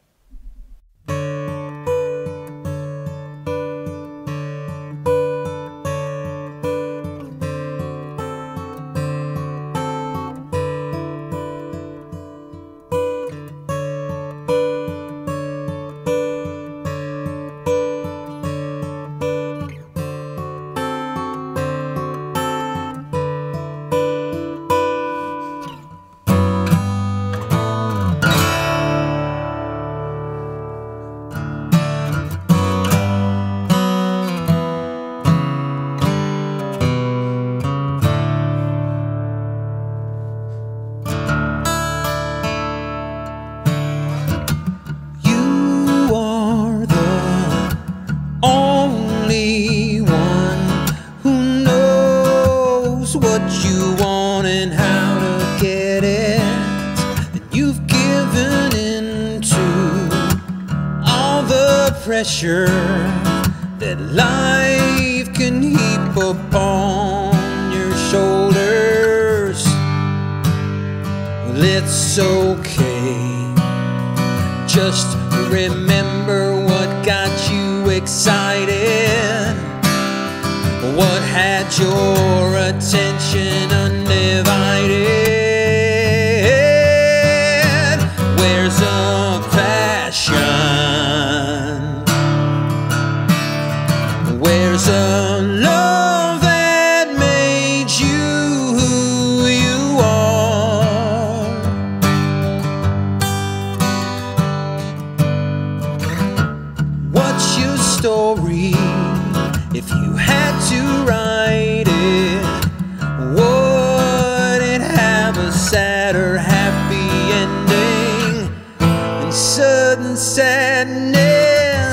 Sudden sadness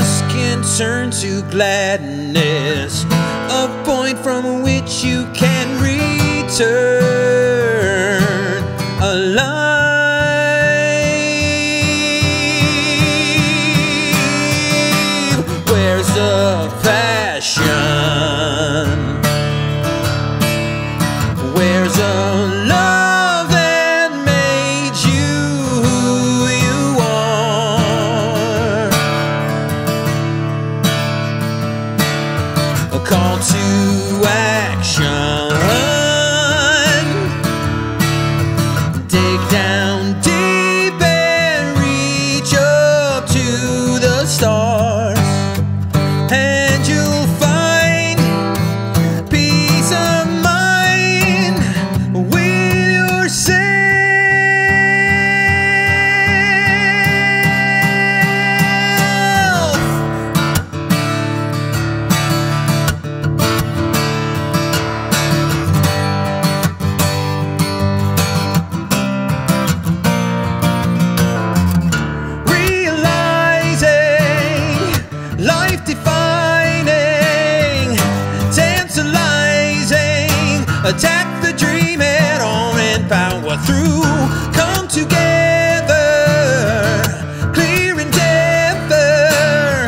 return to gladness, a point from which you can return alive. Where's the passion? Where's the love that made you who you are? A call to action. Dig down deep and reach up to the stars, and you'll find peace of mind with yourself.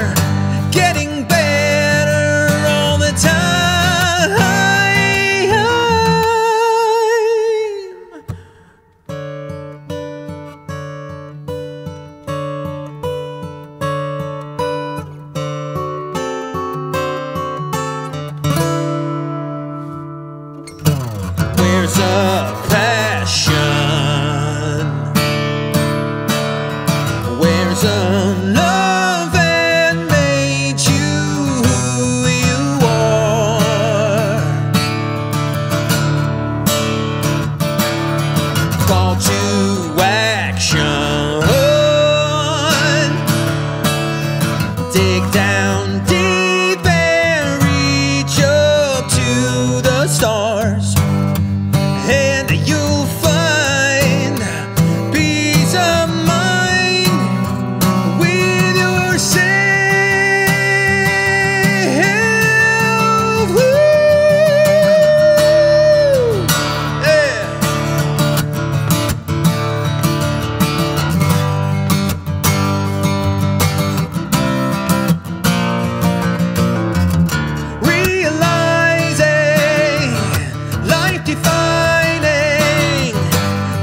Realizing, life defining, tantalizing, attack the dream head on and power through. Come together, clear endeavor, getting better all the time. Where's the passion? Where's the love that made you who you are? Call to action. Dig down deep and reach up to the stars, and you'll find peace of mind with yourself. Woo! Yeah. Realizing, life defining,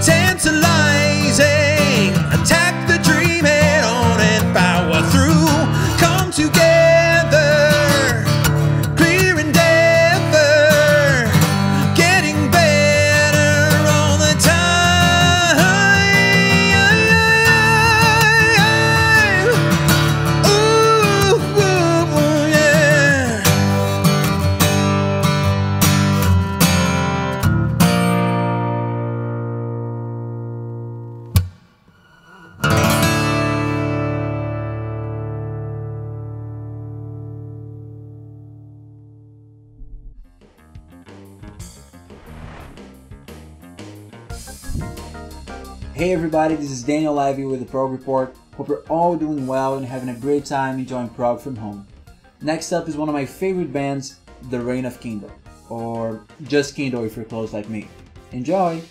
tantalizing, attack the dream head on and power through. Come together, clear endeavor, getting better all the time. Ooh, ooh, yeah. Hey everybody, this is Daniel Levy with the Prog Report. Hope you're all doing well and having a great time enjoying prog from home. Next up is one of my favorite bands, The Reign of Kindle, or just Kindle if you're close like me. Enjoy!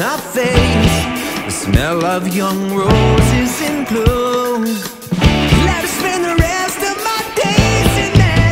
my face, the smell of young roses and glow. Let us spend the rest of my days in that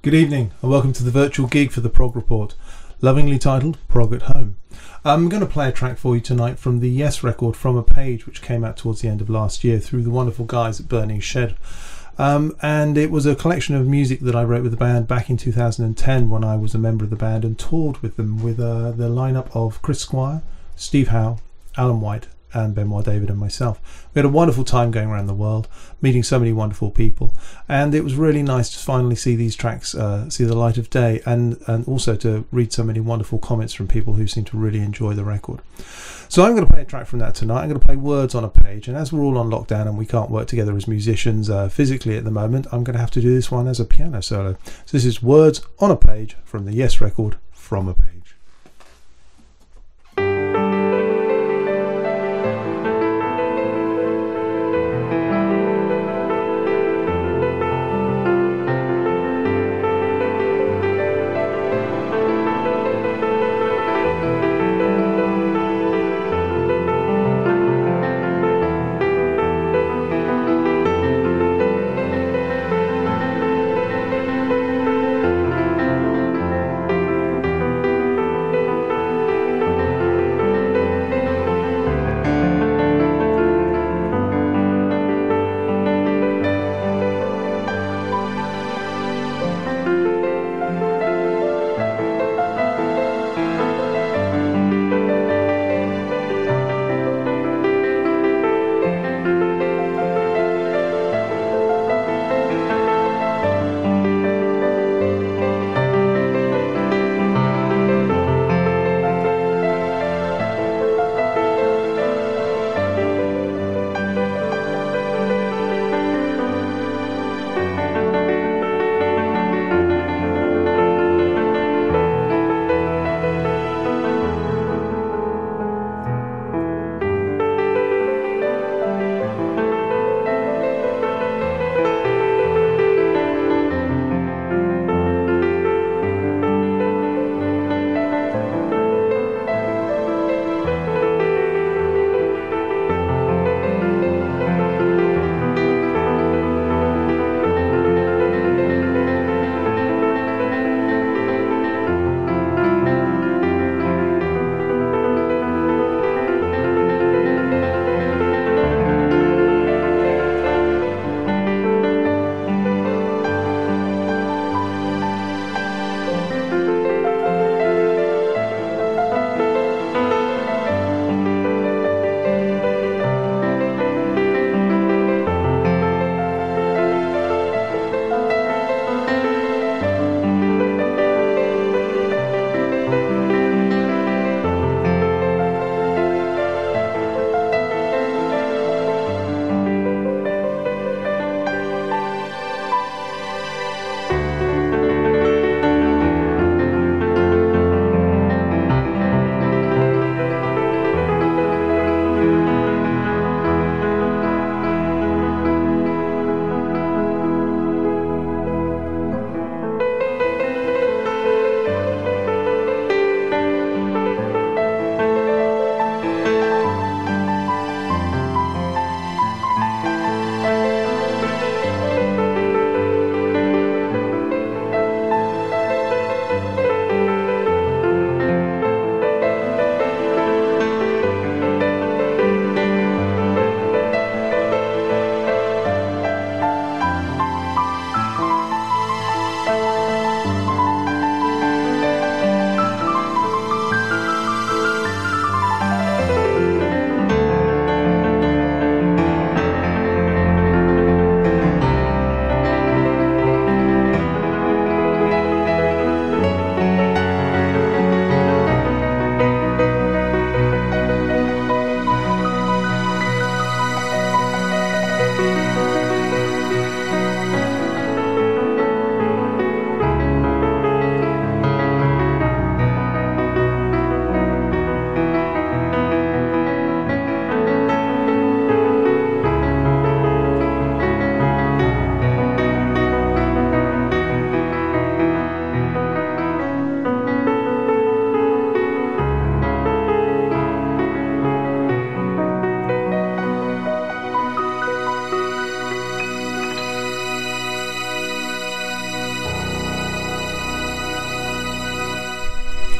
Good evening and welcome to the virtual gig for the Prog Report, lovingly titled Prog at Home. I'm going to play a track for you tonight from the Yes record, From a Page, which came out towards the end of last year through the wonderful guys at Burning Shed. And it was a collection of music that I wrote with the band back in 2010 when I was a member of the band and toured with them with the lineup of Chris Squire, Steve Howe, Alan White and Benoit David and myself. We had a wonderful time going around the world, meeting so many wonderful people, and it was really nice to finally see these tracks see the light of day, and also to read so many wonderful comments from people who seem to really enjoy the record. So I'm going to play a track from that tonight. I'm going to play Words on a Page, and as we're all on lockdown and we can't work together as musicians physically at the moment, I'm going to have to do this one as a piano solo. So this is Words on a Page from the Yes record, From a Page.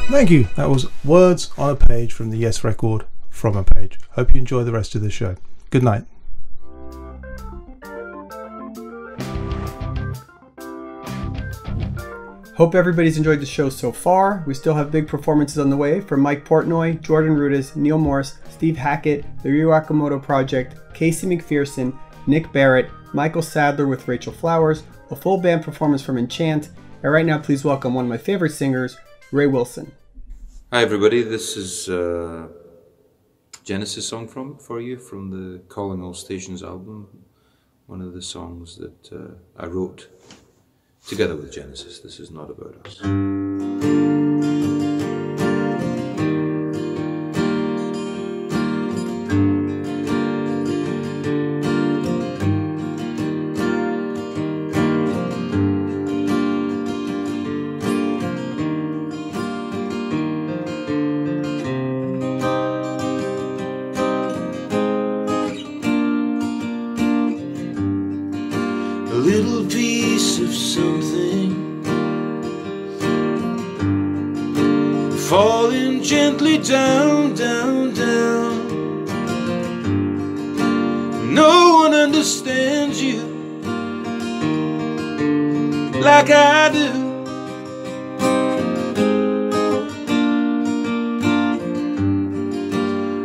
Thank you. That was Words on a Page from the Yes record, From a Page. Hope you enjoy the rest of the show. Good night. Hope everybody's enjoyed the show so far. We still have big performances on the way from Mike Portnoy, Jordan Rudess, Neil Morse, Steve Hackett, The Ryu Akamoto Project, Casey McPherson, Nick Barrett, Michael Sadler with Rachel Flowers, a full band performance from Enchant, and right now please welcome one of my favorite singers, Ray Wilson. Hi everybody, this is a Genesis song for you from the Calling All Stations album, one of the songs that I wrote together with Genesis. This is not about us. A little piece of something falling gently down, down, down. No one understands you like I do.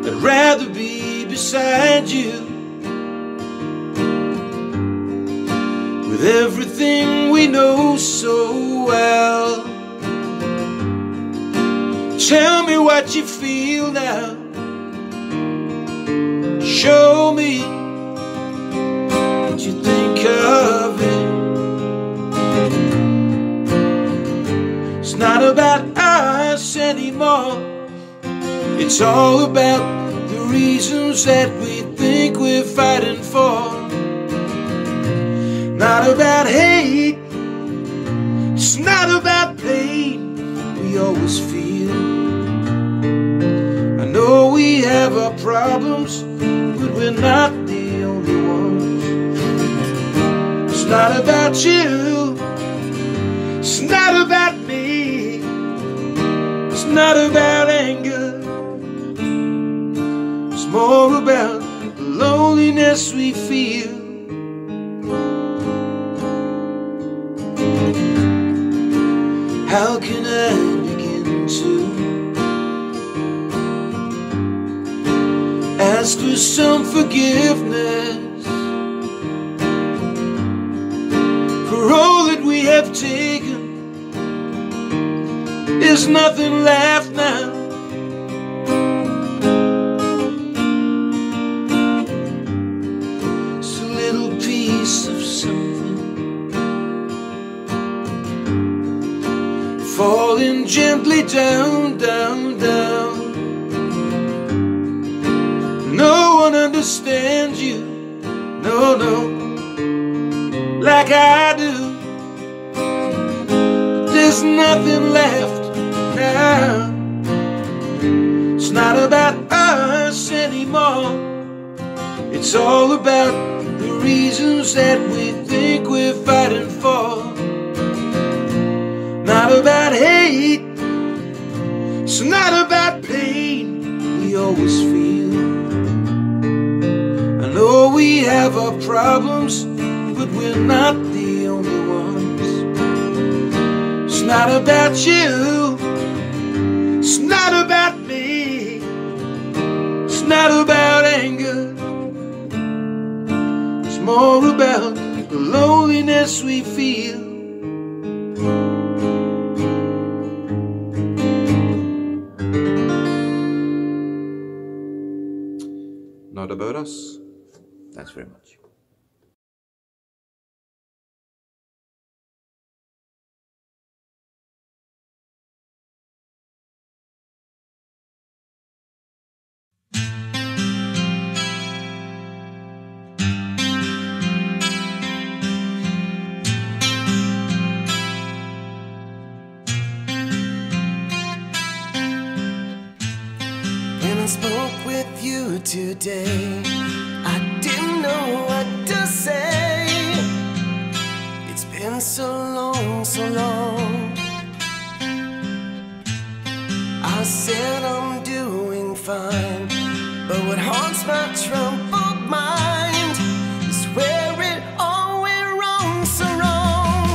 I'd rather be beside you with everything we know so well. Tell me what you feel now. Show me what you think of it. It's not about us anymore. It's all about the reasons that we think we're fighting for. It's not about hate, it's not about pain we always feel. I know we have our problems, but we're not the only ones. It's not about you, it's not about me, it's not about anger. It's more about the loneliness we feel. How can I begin to ask for some forgiveness for all that we have taken? There's nothing left now. It's a little piece of something falling gently down, down, down. No one understands you, no, no, like I do. But there's nothing left now. It's not about us anymore. It's all about the reasons that we think we're fighting for. It's not about hate, it's not about pain we always feel. I know we have our problems, but we're not the only ones. It's not about you, it's not about me, it's not about anger. It's more about the loneliness we feel. About us. Thanks very much. When I spoke with you today, I didn't know what to say. It's been so long, so long. said I'm doing fine, but what haunts my troubled mind is where it all went wrong, so wrong.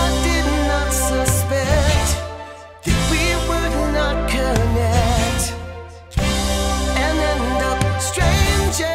I did not suspect that we would not connect and end up strangers.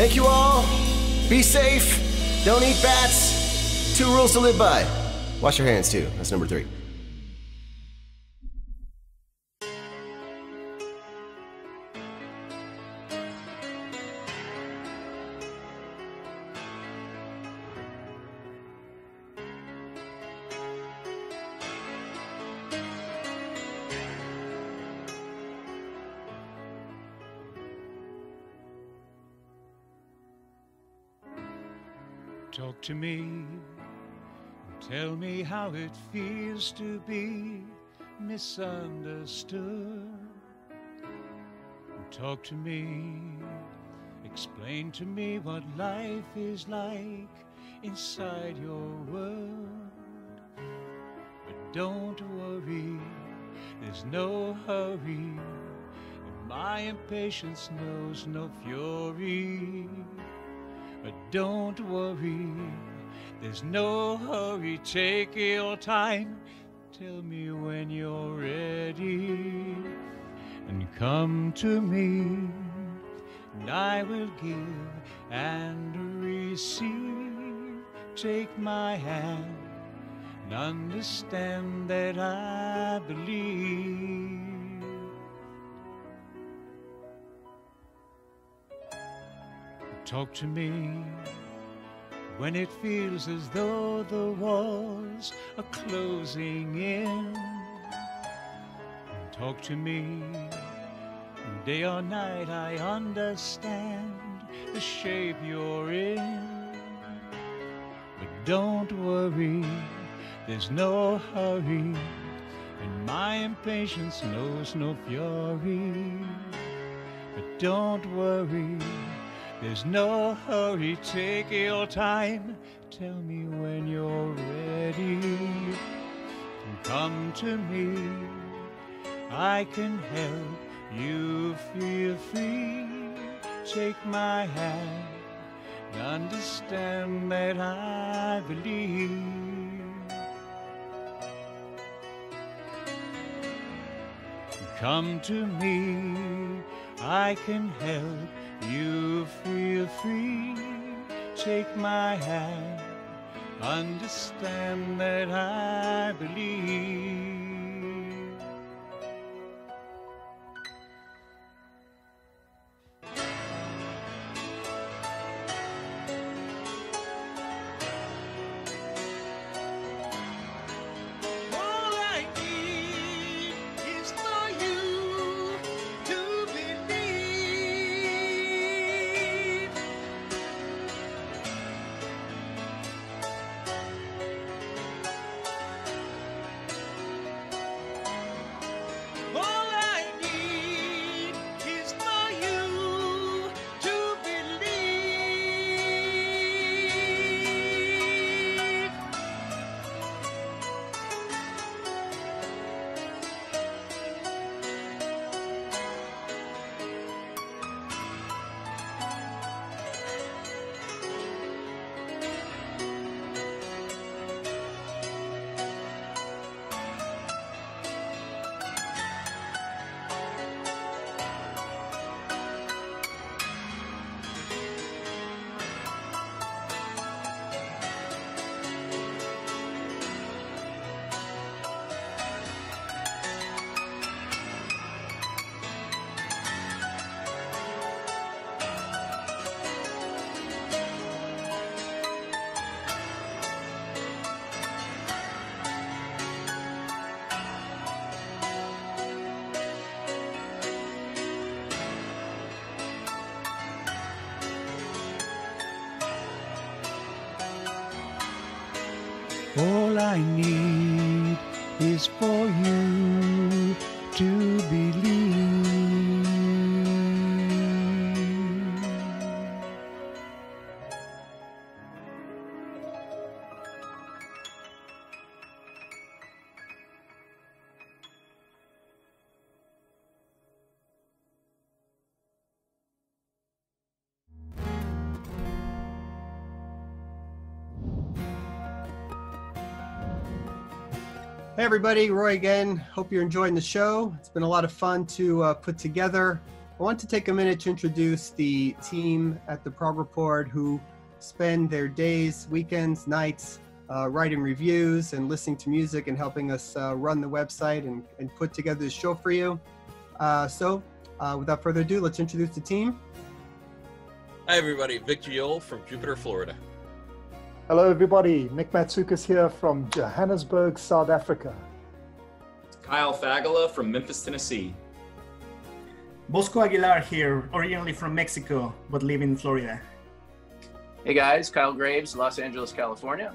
Thank you all. Be safe. Don't eat bats. 2 rules to live by. Wash your hands, too. That's number 3. Talk to me and tell me how it feels to be misunderstood. Talk to me, explain to me what life is like inside your world. But don't worry, there's no hurry, and my impatience knows no fury. But don't worry, there's no hurry, take your time. Tell me when you're ready, and come to me, and I will give and receive. Take my hand, and understand that I believe. Talk to me when it feels as though the walls are closing in. Talk to me, day or night I understand the shape you're in. But don't worry, there's no hurry, and my impatience knows no fury. But don't worry, there's no hurry, take your time. Tell me when you're ready. Come to me, I can help you feel free. Take my hand, and understand that I believe. Come to me, I can help you feel free. Take my hand, understand that I believe. All I need is for you to believe. All I need is for you to believe. Hey everybody, Roy again. Hope you're enjoying the show. It's been a lot of fun to put together. I want to take a minute to introduce the team at the Prog Report who spend their days, weekends, nights writing reviews and listening to music and helping us run the website and put together the show for you. So without further ado, let's introduce the team. Hi everybody, Victor Yole from Jupiter, Florida. Hello everybody, Nick Matsoukas here from Johannesburg, South Africa. Kyle Fagala from Memphis, Tennessee. Bosco Aguilar here, originally from Mexico, but living in Florida. Hey guys, Kyle Graves, Los Angeles, California.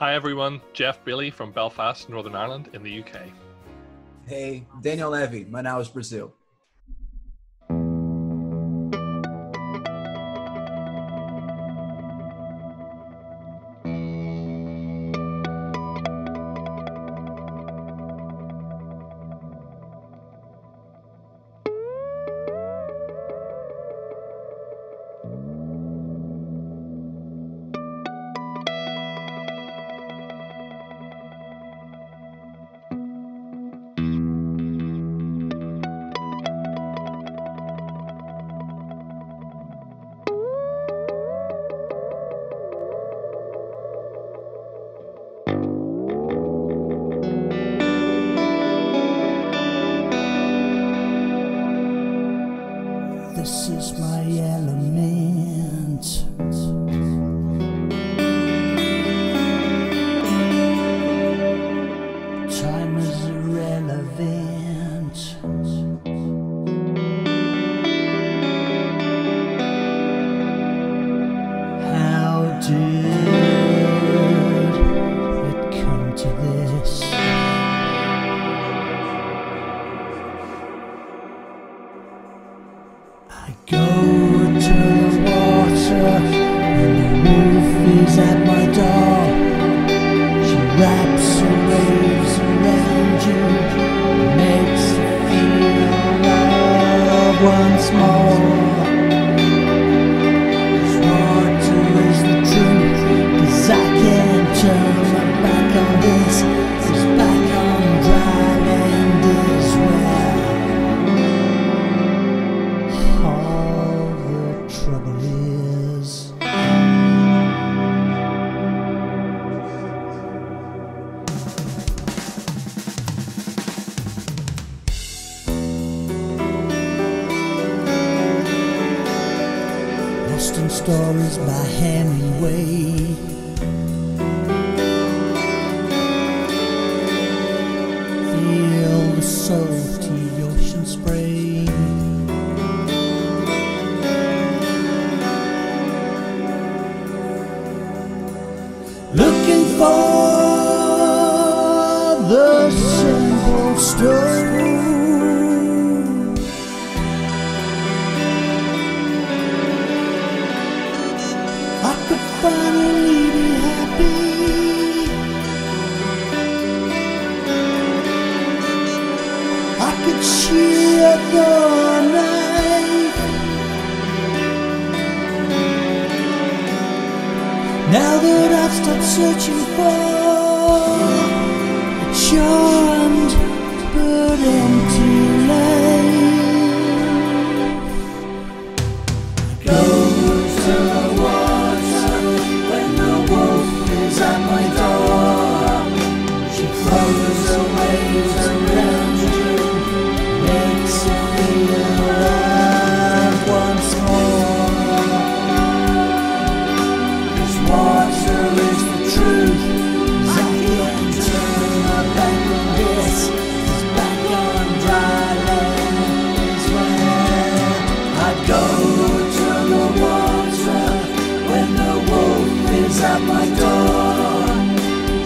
Hi everyone, Jeff Bailey from Belfast, Northern Ireland in the UK. Hey, Daniel Levy, Manaus, Brazil.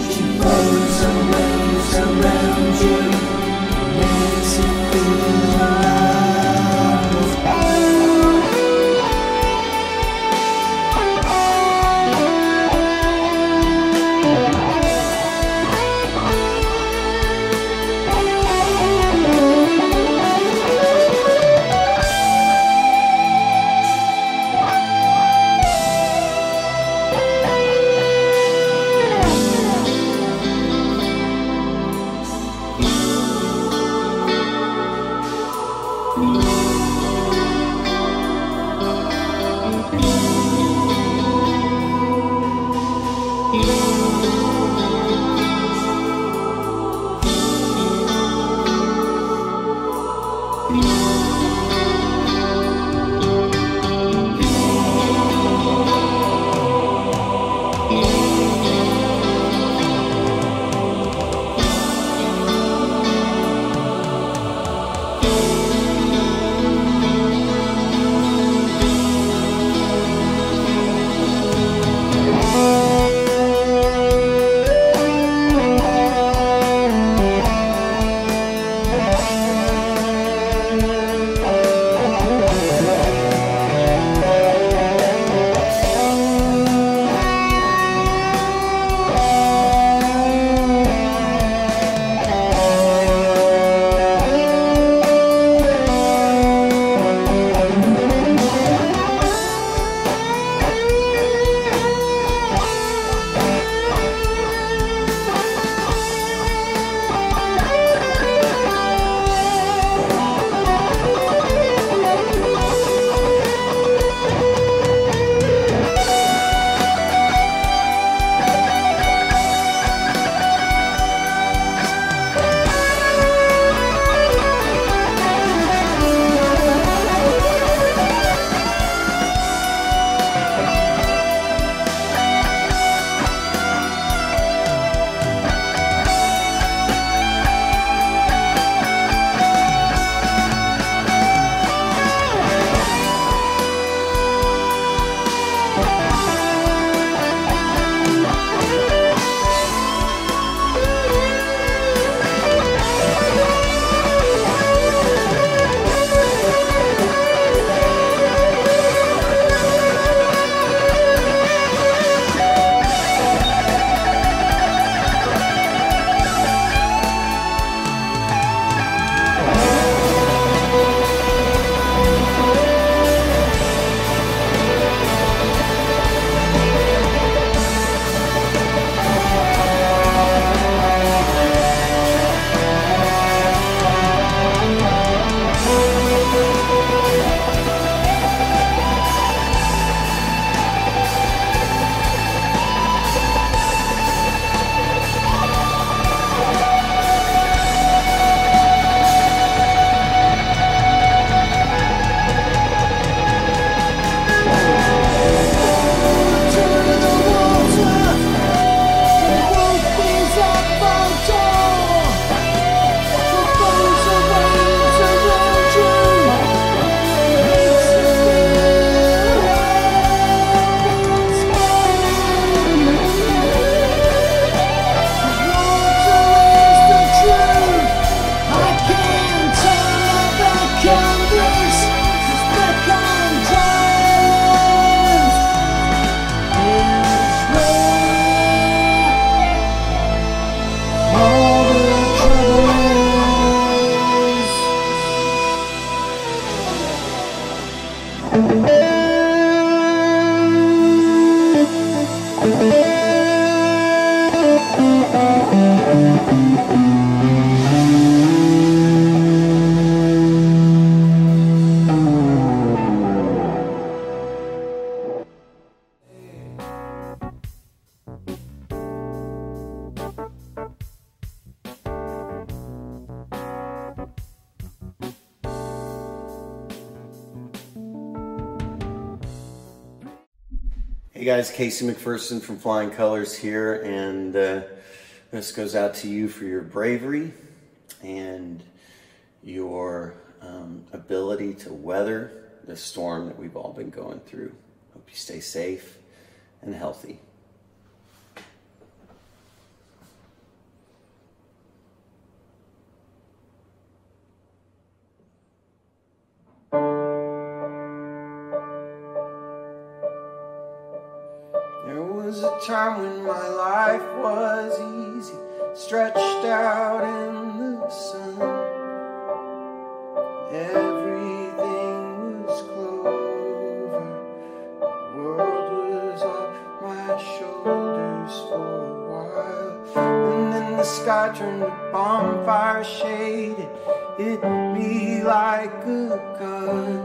She blows her waves around you. Hey guys, Casey McPherson from Flying Colors here, and this goes out to you for your bravery and your ability to weather the storm that we've all been going through. Hope you stay safe and healthy. Time when my life was easy, stretched out in the sun. Everything was clover, the world was on my shoulders for a while. And then the sky turned to bonfire shade, it hit me like a gun.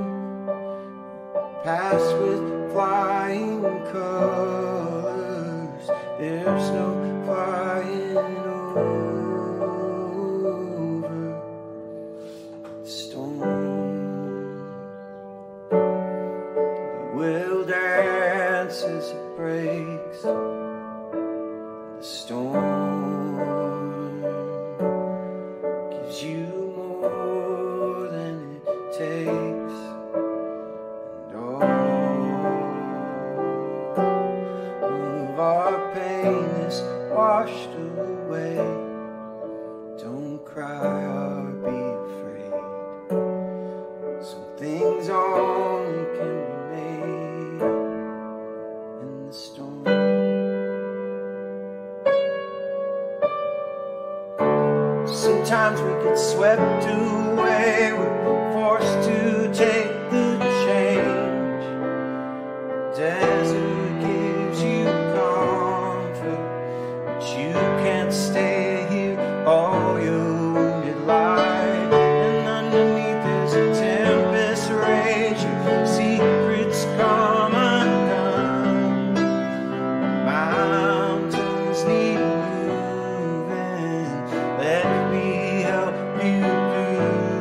Passed with flying colors. There's no flying over storm. The will dance as it breaks the storm. Gives you more than it takes, and all of our pain is washed away. Don't cry or be afraid. Some things only can be made in the storm. Sometimes we get swept away, we're forced to take the change. Desert gives you calm, you can't stay here all your wounded life. And underneath there's a tempest rage, your secrets come undone. Mountains need moving, let me help you through.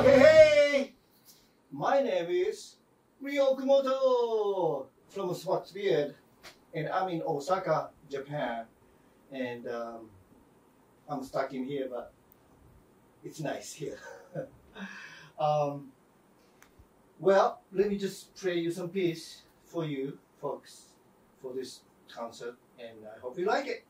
Hello, hey, hey! My name is Ryo Kumoto from Swartzbeard, and I'm in Osaka, Japan, and I'm stuck in here, but it's nice here. Well, let me just play you some piece for you folks for this concert, and I hope you like it.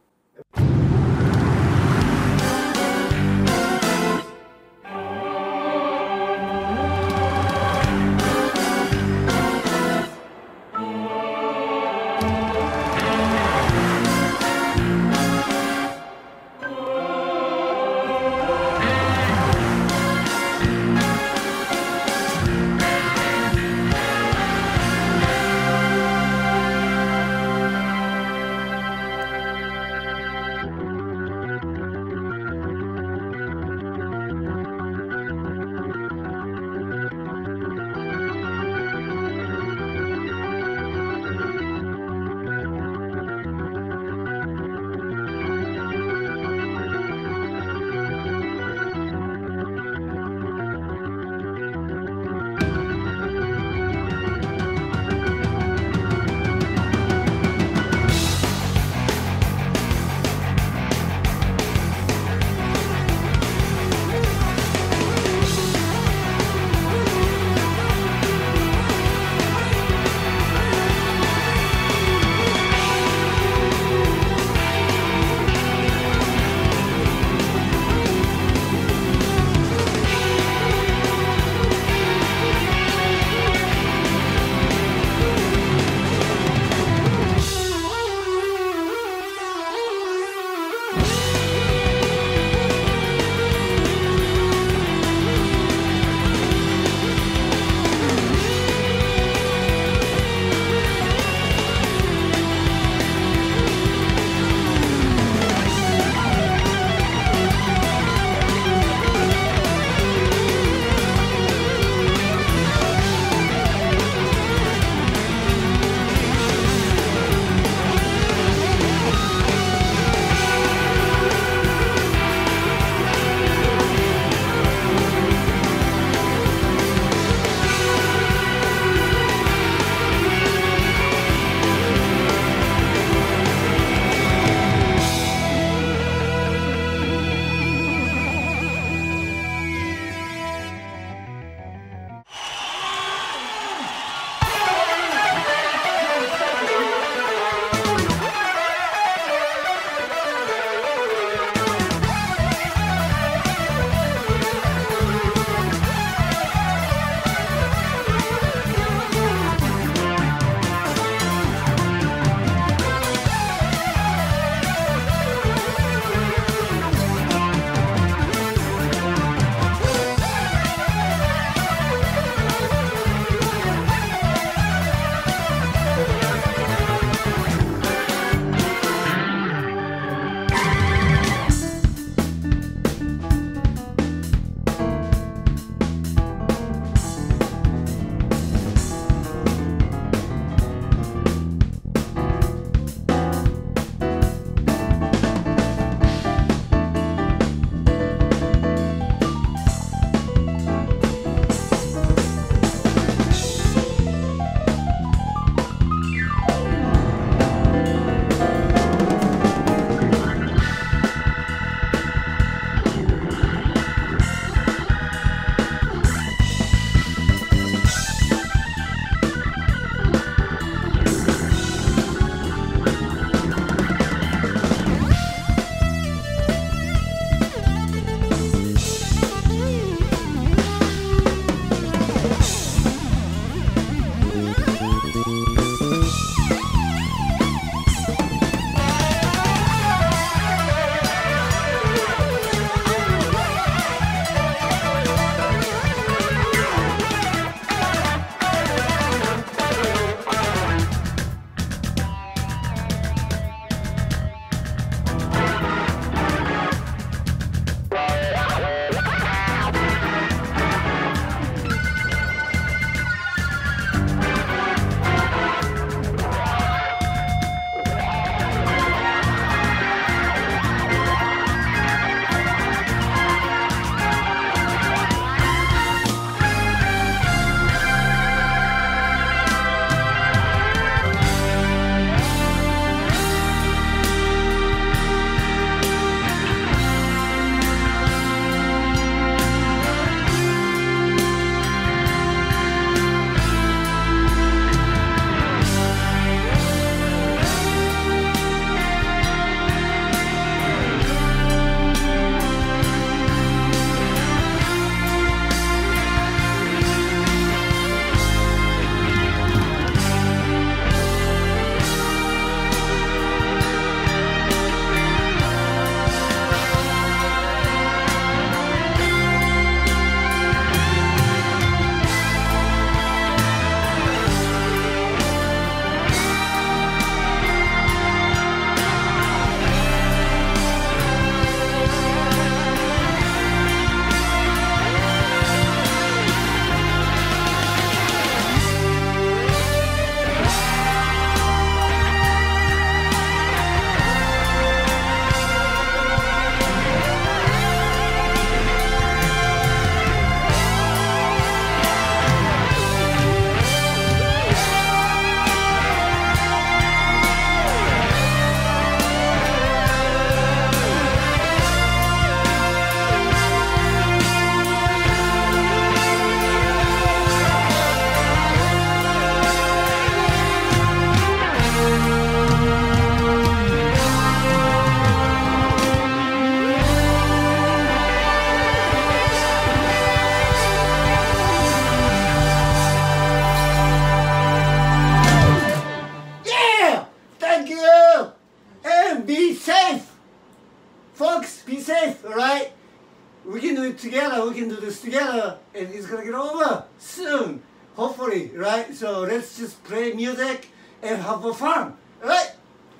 this together and it's gonna get over soon, hopefully, right? So let's just play music and have fun, right?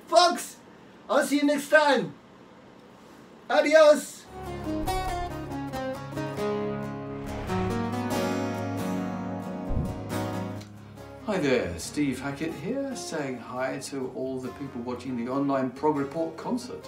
Folks, I'll see you next time. Adios. Hi there, Steve Hackett here, saying hi to all the people watching the online Prog Report concert.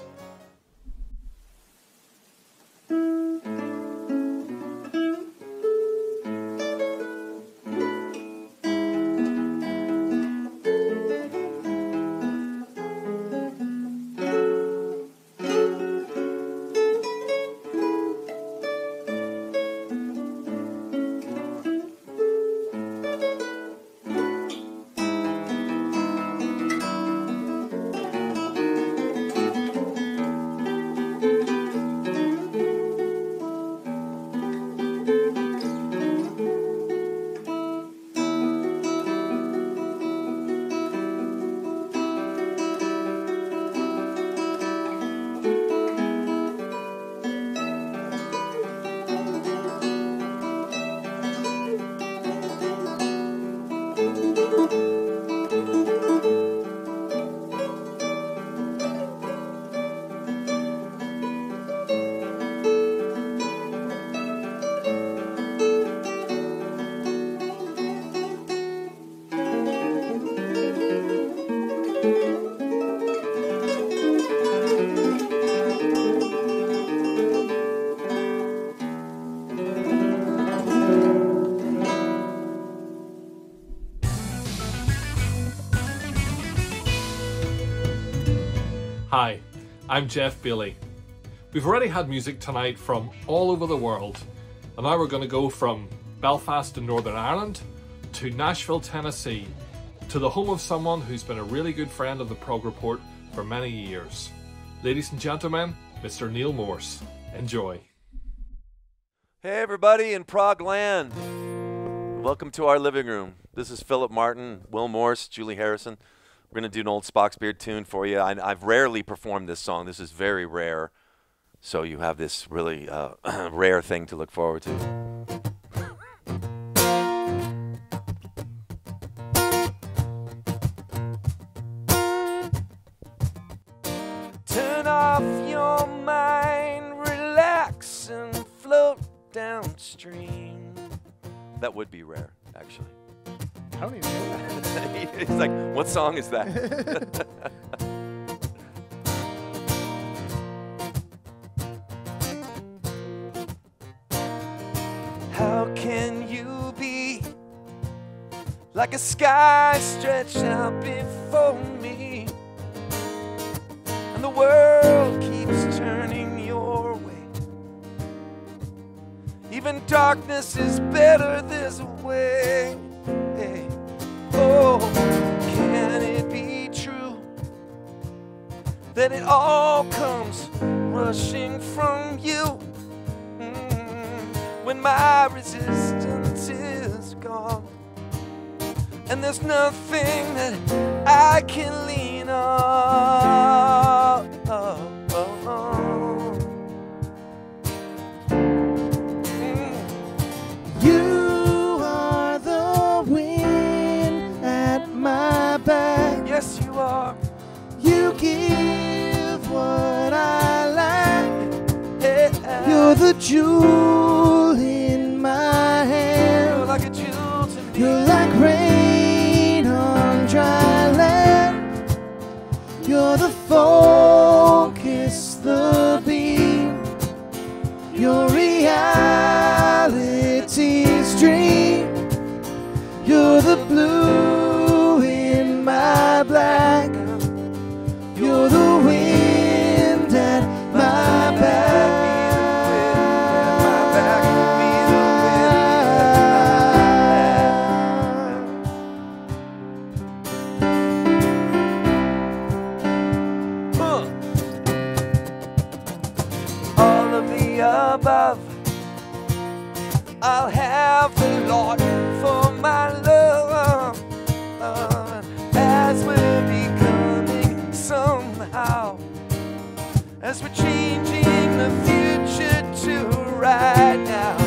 Hi, I'm Jeff Bailey. We've already had music tonight from all over the world, and now we're going to go from Belfast in Northern Ireland to Nashville, Tennessee, to the home of someone who's been a really good friend of the Prog Report for many years. Ladies and gentlemen, Mr. Neil Morse. Enjoy. Hey everybody in Prog Land. Welcome to our living room. This is Philip Martin, Will Morse, Julie Harrison. We're going to do an old Spock's Beard tune for you. I've rarely performed this song. This is very rare. So you have this really rare thing to look forward to. What song is that? How can you be like a sky stretched out before me? And the world keeps turning your way. Even darkness is better this way. Hey. Oh. That it all comes rushing from you, when my resistance is gone, and there's nothing that I can lean on. You are the wind at my back. Yes, you are. You give what I lack. Yeah. You're the jewel in my hand. You're like a jewel to me. You're like rain on dry land. You're the focus, the beam. You're reality's dream. You're the blue in my black. You're the wind at my back. All of the above, I'll have the Lord for my love, as we're becoming some. As we're changing the future to right now.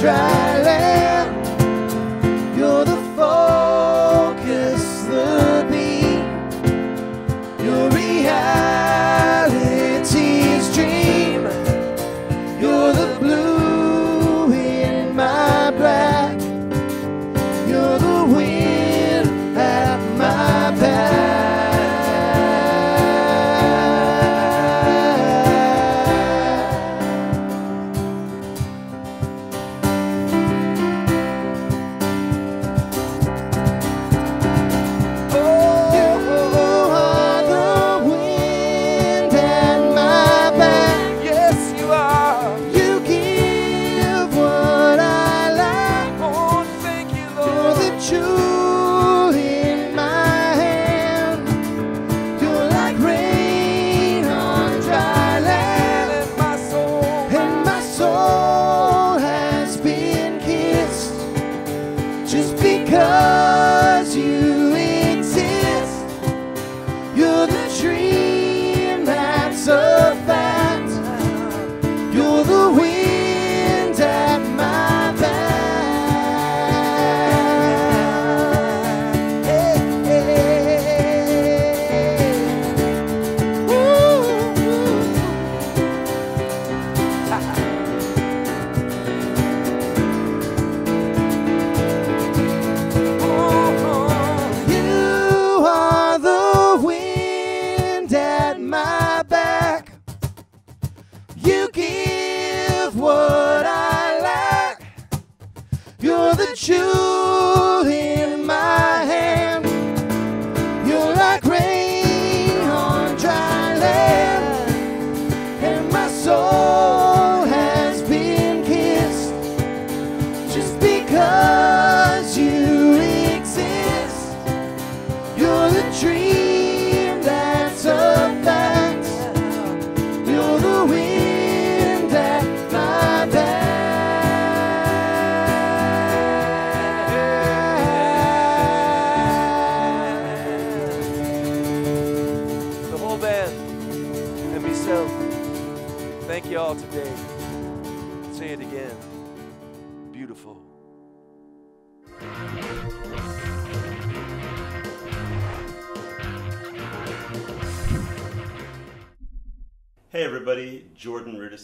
dry land. You're the focus, the beam. Your reality's dream. You're the blue in my black. You're the wind at my back.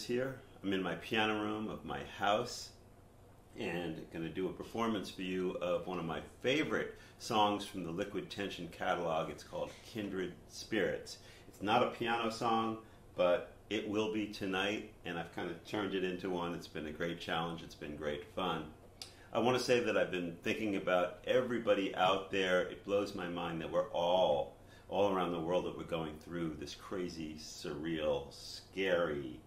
Here. I'm in my piano room of my house and going to do a performance for you of one of my favorite songs from the Liquid Tension catalog. It's called Kindred Spirits. It's not a piano song, but it will be tonight, and I've kind of turned it into one. It's been a great challenge. It's been great fun. I want to say that I've been thinking about everybody out there. It blows my mind that we're all around the world, that we're going through this crazy, surreal, scary,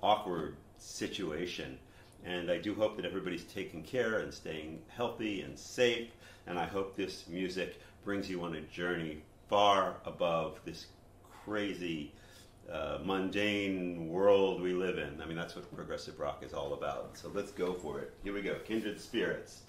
awkward situation, and I do hope that everybody's taking care and staying healthy and safe, and I hope this music brings you on a journey far above this crazy mundane world we live in. I mean, that's what progressive rock is all about, so let's go for it. Here we go. Kindred Spirits.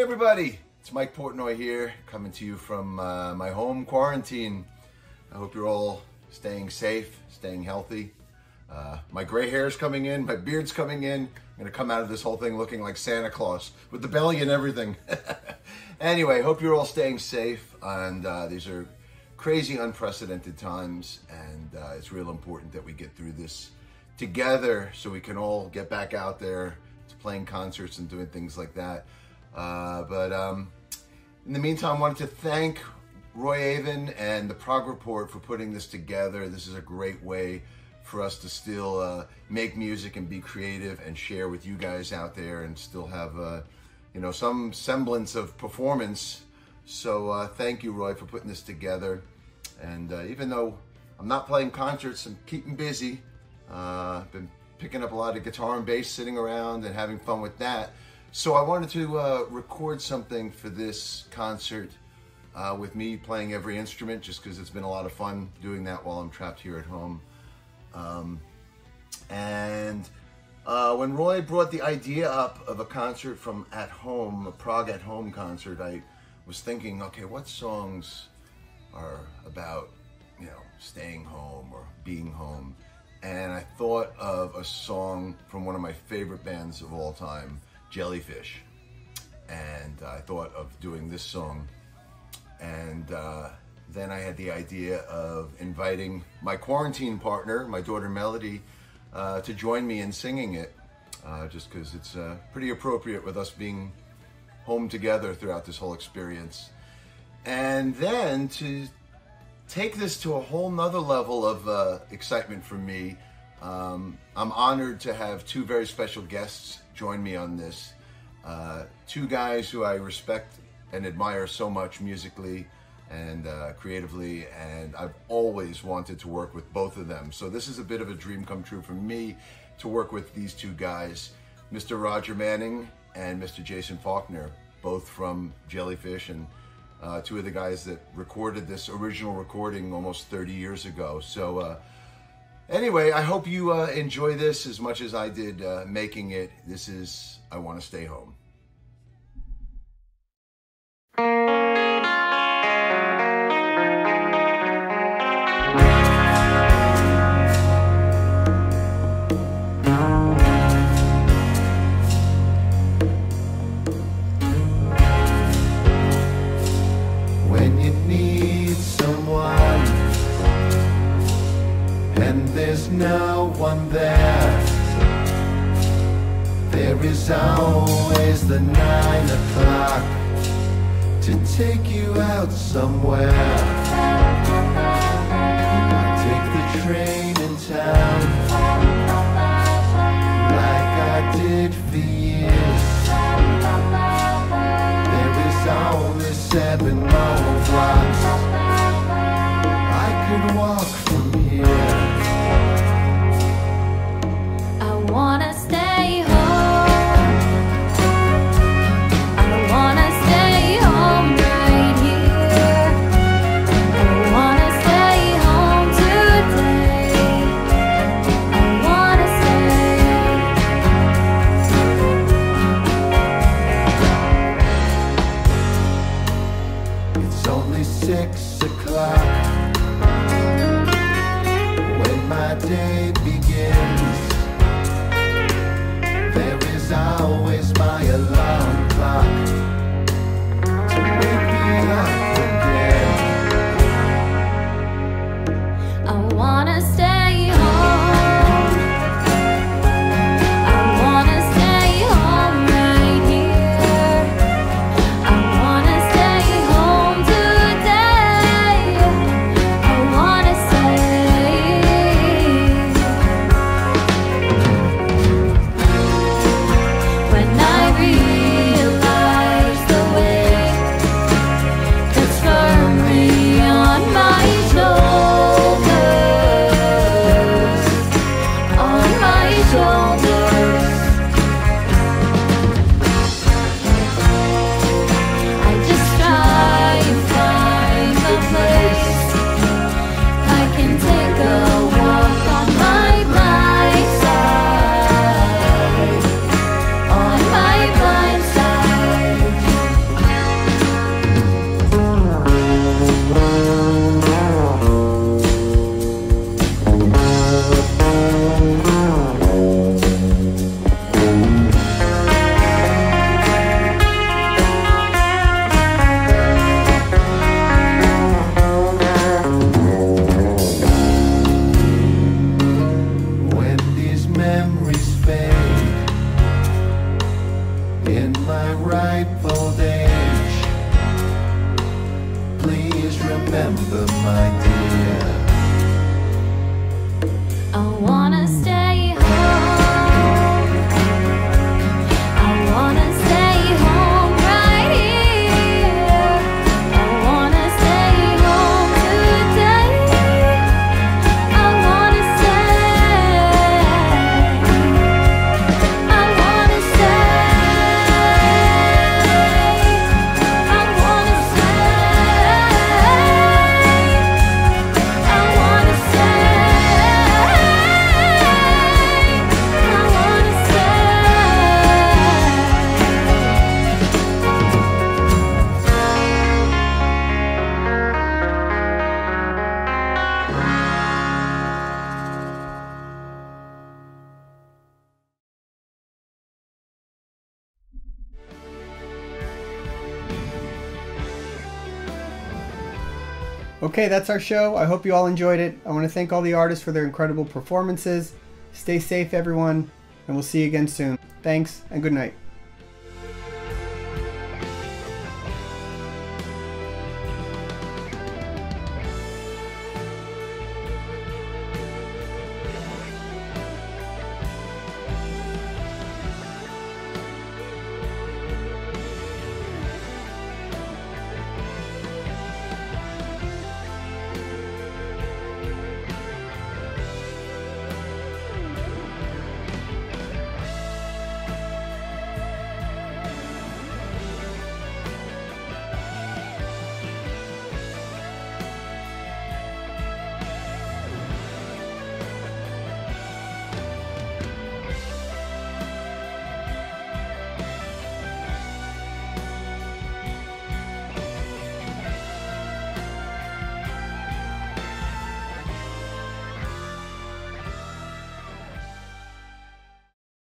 Hey everybody, it's Mike Portnoy here, coming to you from my home quarantine. I hope you're all staying safe, staying healthy. My gray hair's coming in, my beard's coming in. I'm gonna come out of this whole thing looking like Santa Claus, with the belly and everything. Anyway, hope you're all staying safe, and these are crazy, unprecedented times, and it's real important that we get through this together so we can all get back out there to playing concerts and doing things like that. In the meantime, I wanted to thank Roy Avon and the Prog Report for putting this together. This is a great way for us to still make music and be creative and share with you guys out there and still have you know, some semblance of performance. So thank you, Roy, for putting this together. And even though I'm not playing concerts, I'm keeping busy. I've been picking up a lot of guitar and bass sitting around and having fun with that. So I wanted to record something for this concert with me playing every instrument, just because it's been a lot of fun doing that while I'm trapped here at home. When Roy brought the idea up of a concert from at home, a prog at home concert, I was thinking, okay, what songs are about, you know, staying home or being home? And I thought of a song from one of my favorite bands of all time, Jellyfish, and I thought of doing this song, and then I had the idea of inviting my quarantine partner, my daughter Melody, to join me in singing it, just because it's pretty appropriate with us being home together throughout this whole experience. And then to take this to a whole nother level of excitement for me, I'm honored to have two very special guests join me on this. Two guys who I respect and admire so much musically and creatively, and I've always wanted to work with both of them. So this is a bit of a dream come true for me to work with these two guys, Mr. Roger Manning and Mr. Jason Faulkner, both from Jellyfish, and two of the guys that recorded this original recording almost 30 years ago. So anyway, I hope you enjoy this as much as I did making it. This is I Want to Stay Home. No one there. There is always the 9 o'clock to take you out somewhere. I take the train in town like I did for years. There is only 7 mile blocks I could walk from here. remember, my dear. I wanna stay home. I wanna stay home right here. I wanna stay home today. I wanna stay. I wanna stay. I wanna stay. I wanna stay. I wanna stay. Okay, that's our show. I hope you all enjoyed it. I want to thank all the artists for their incredible performances. Stay safe, everyone, and we'll see you again soon. Thanks, and good night.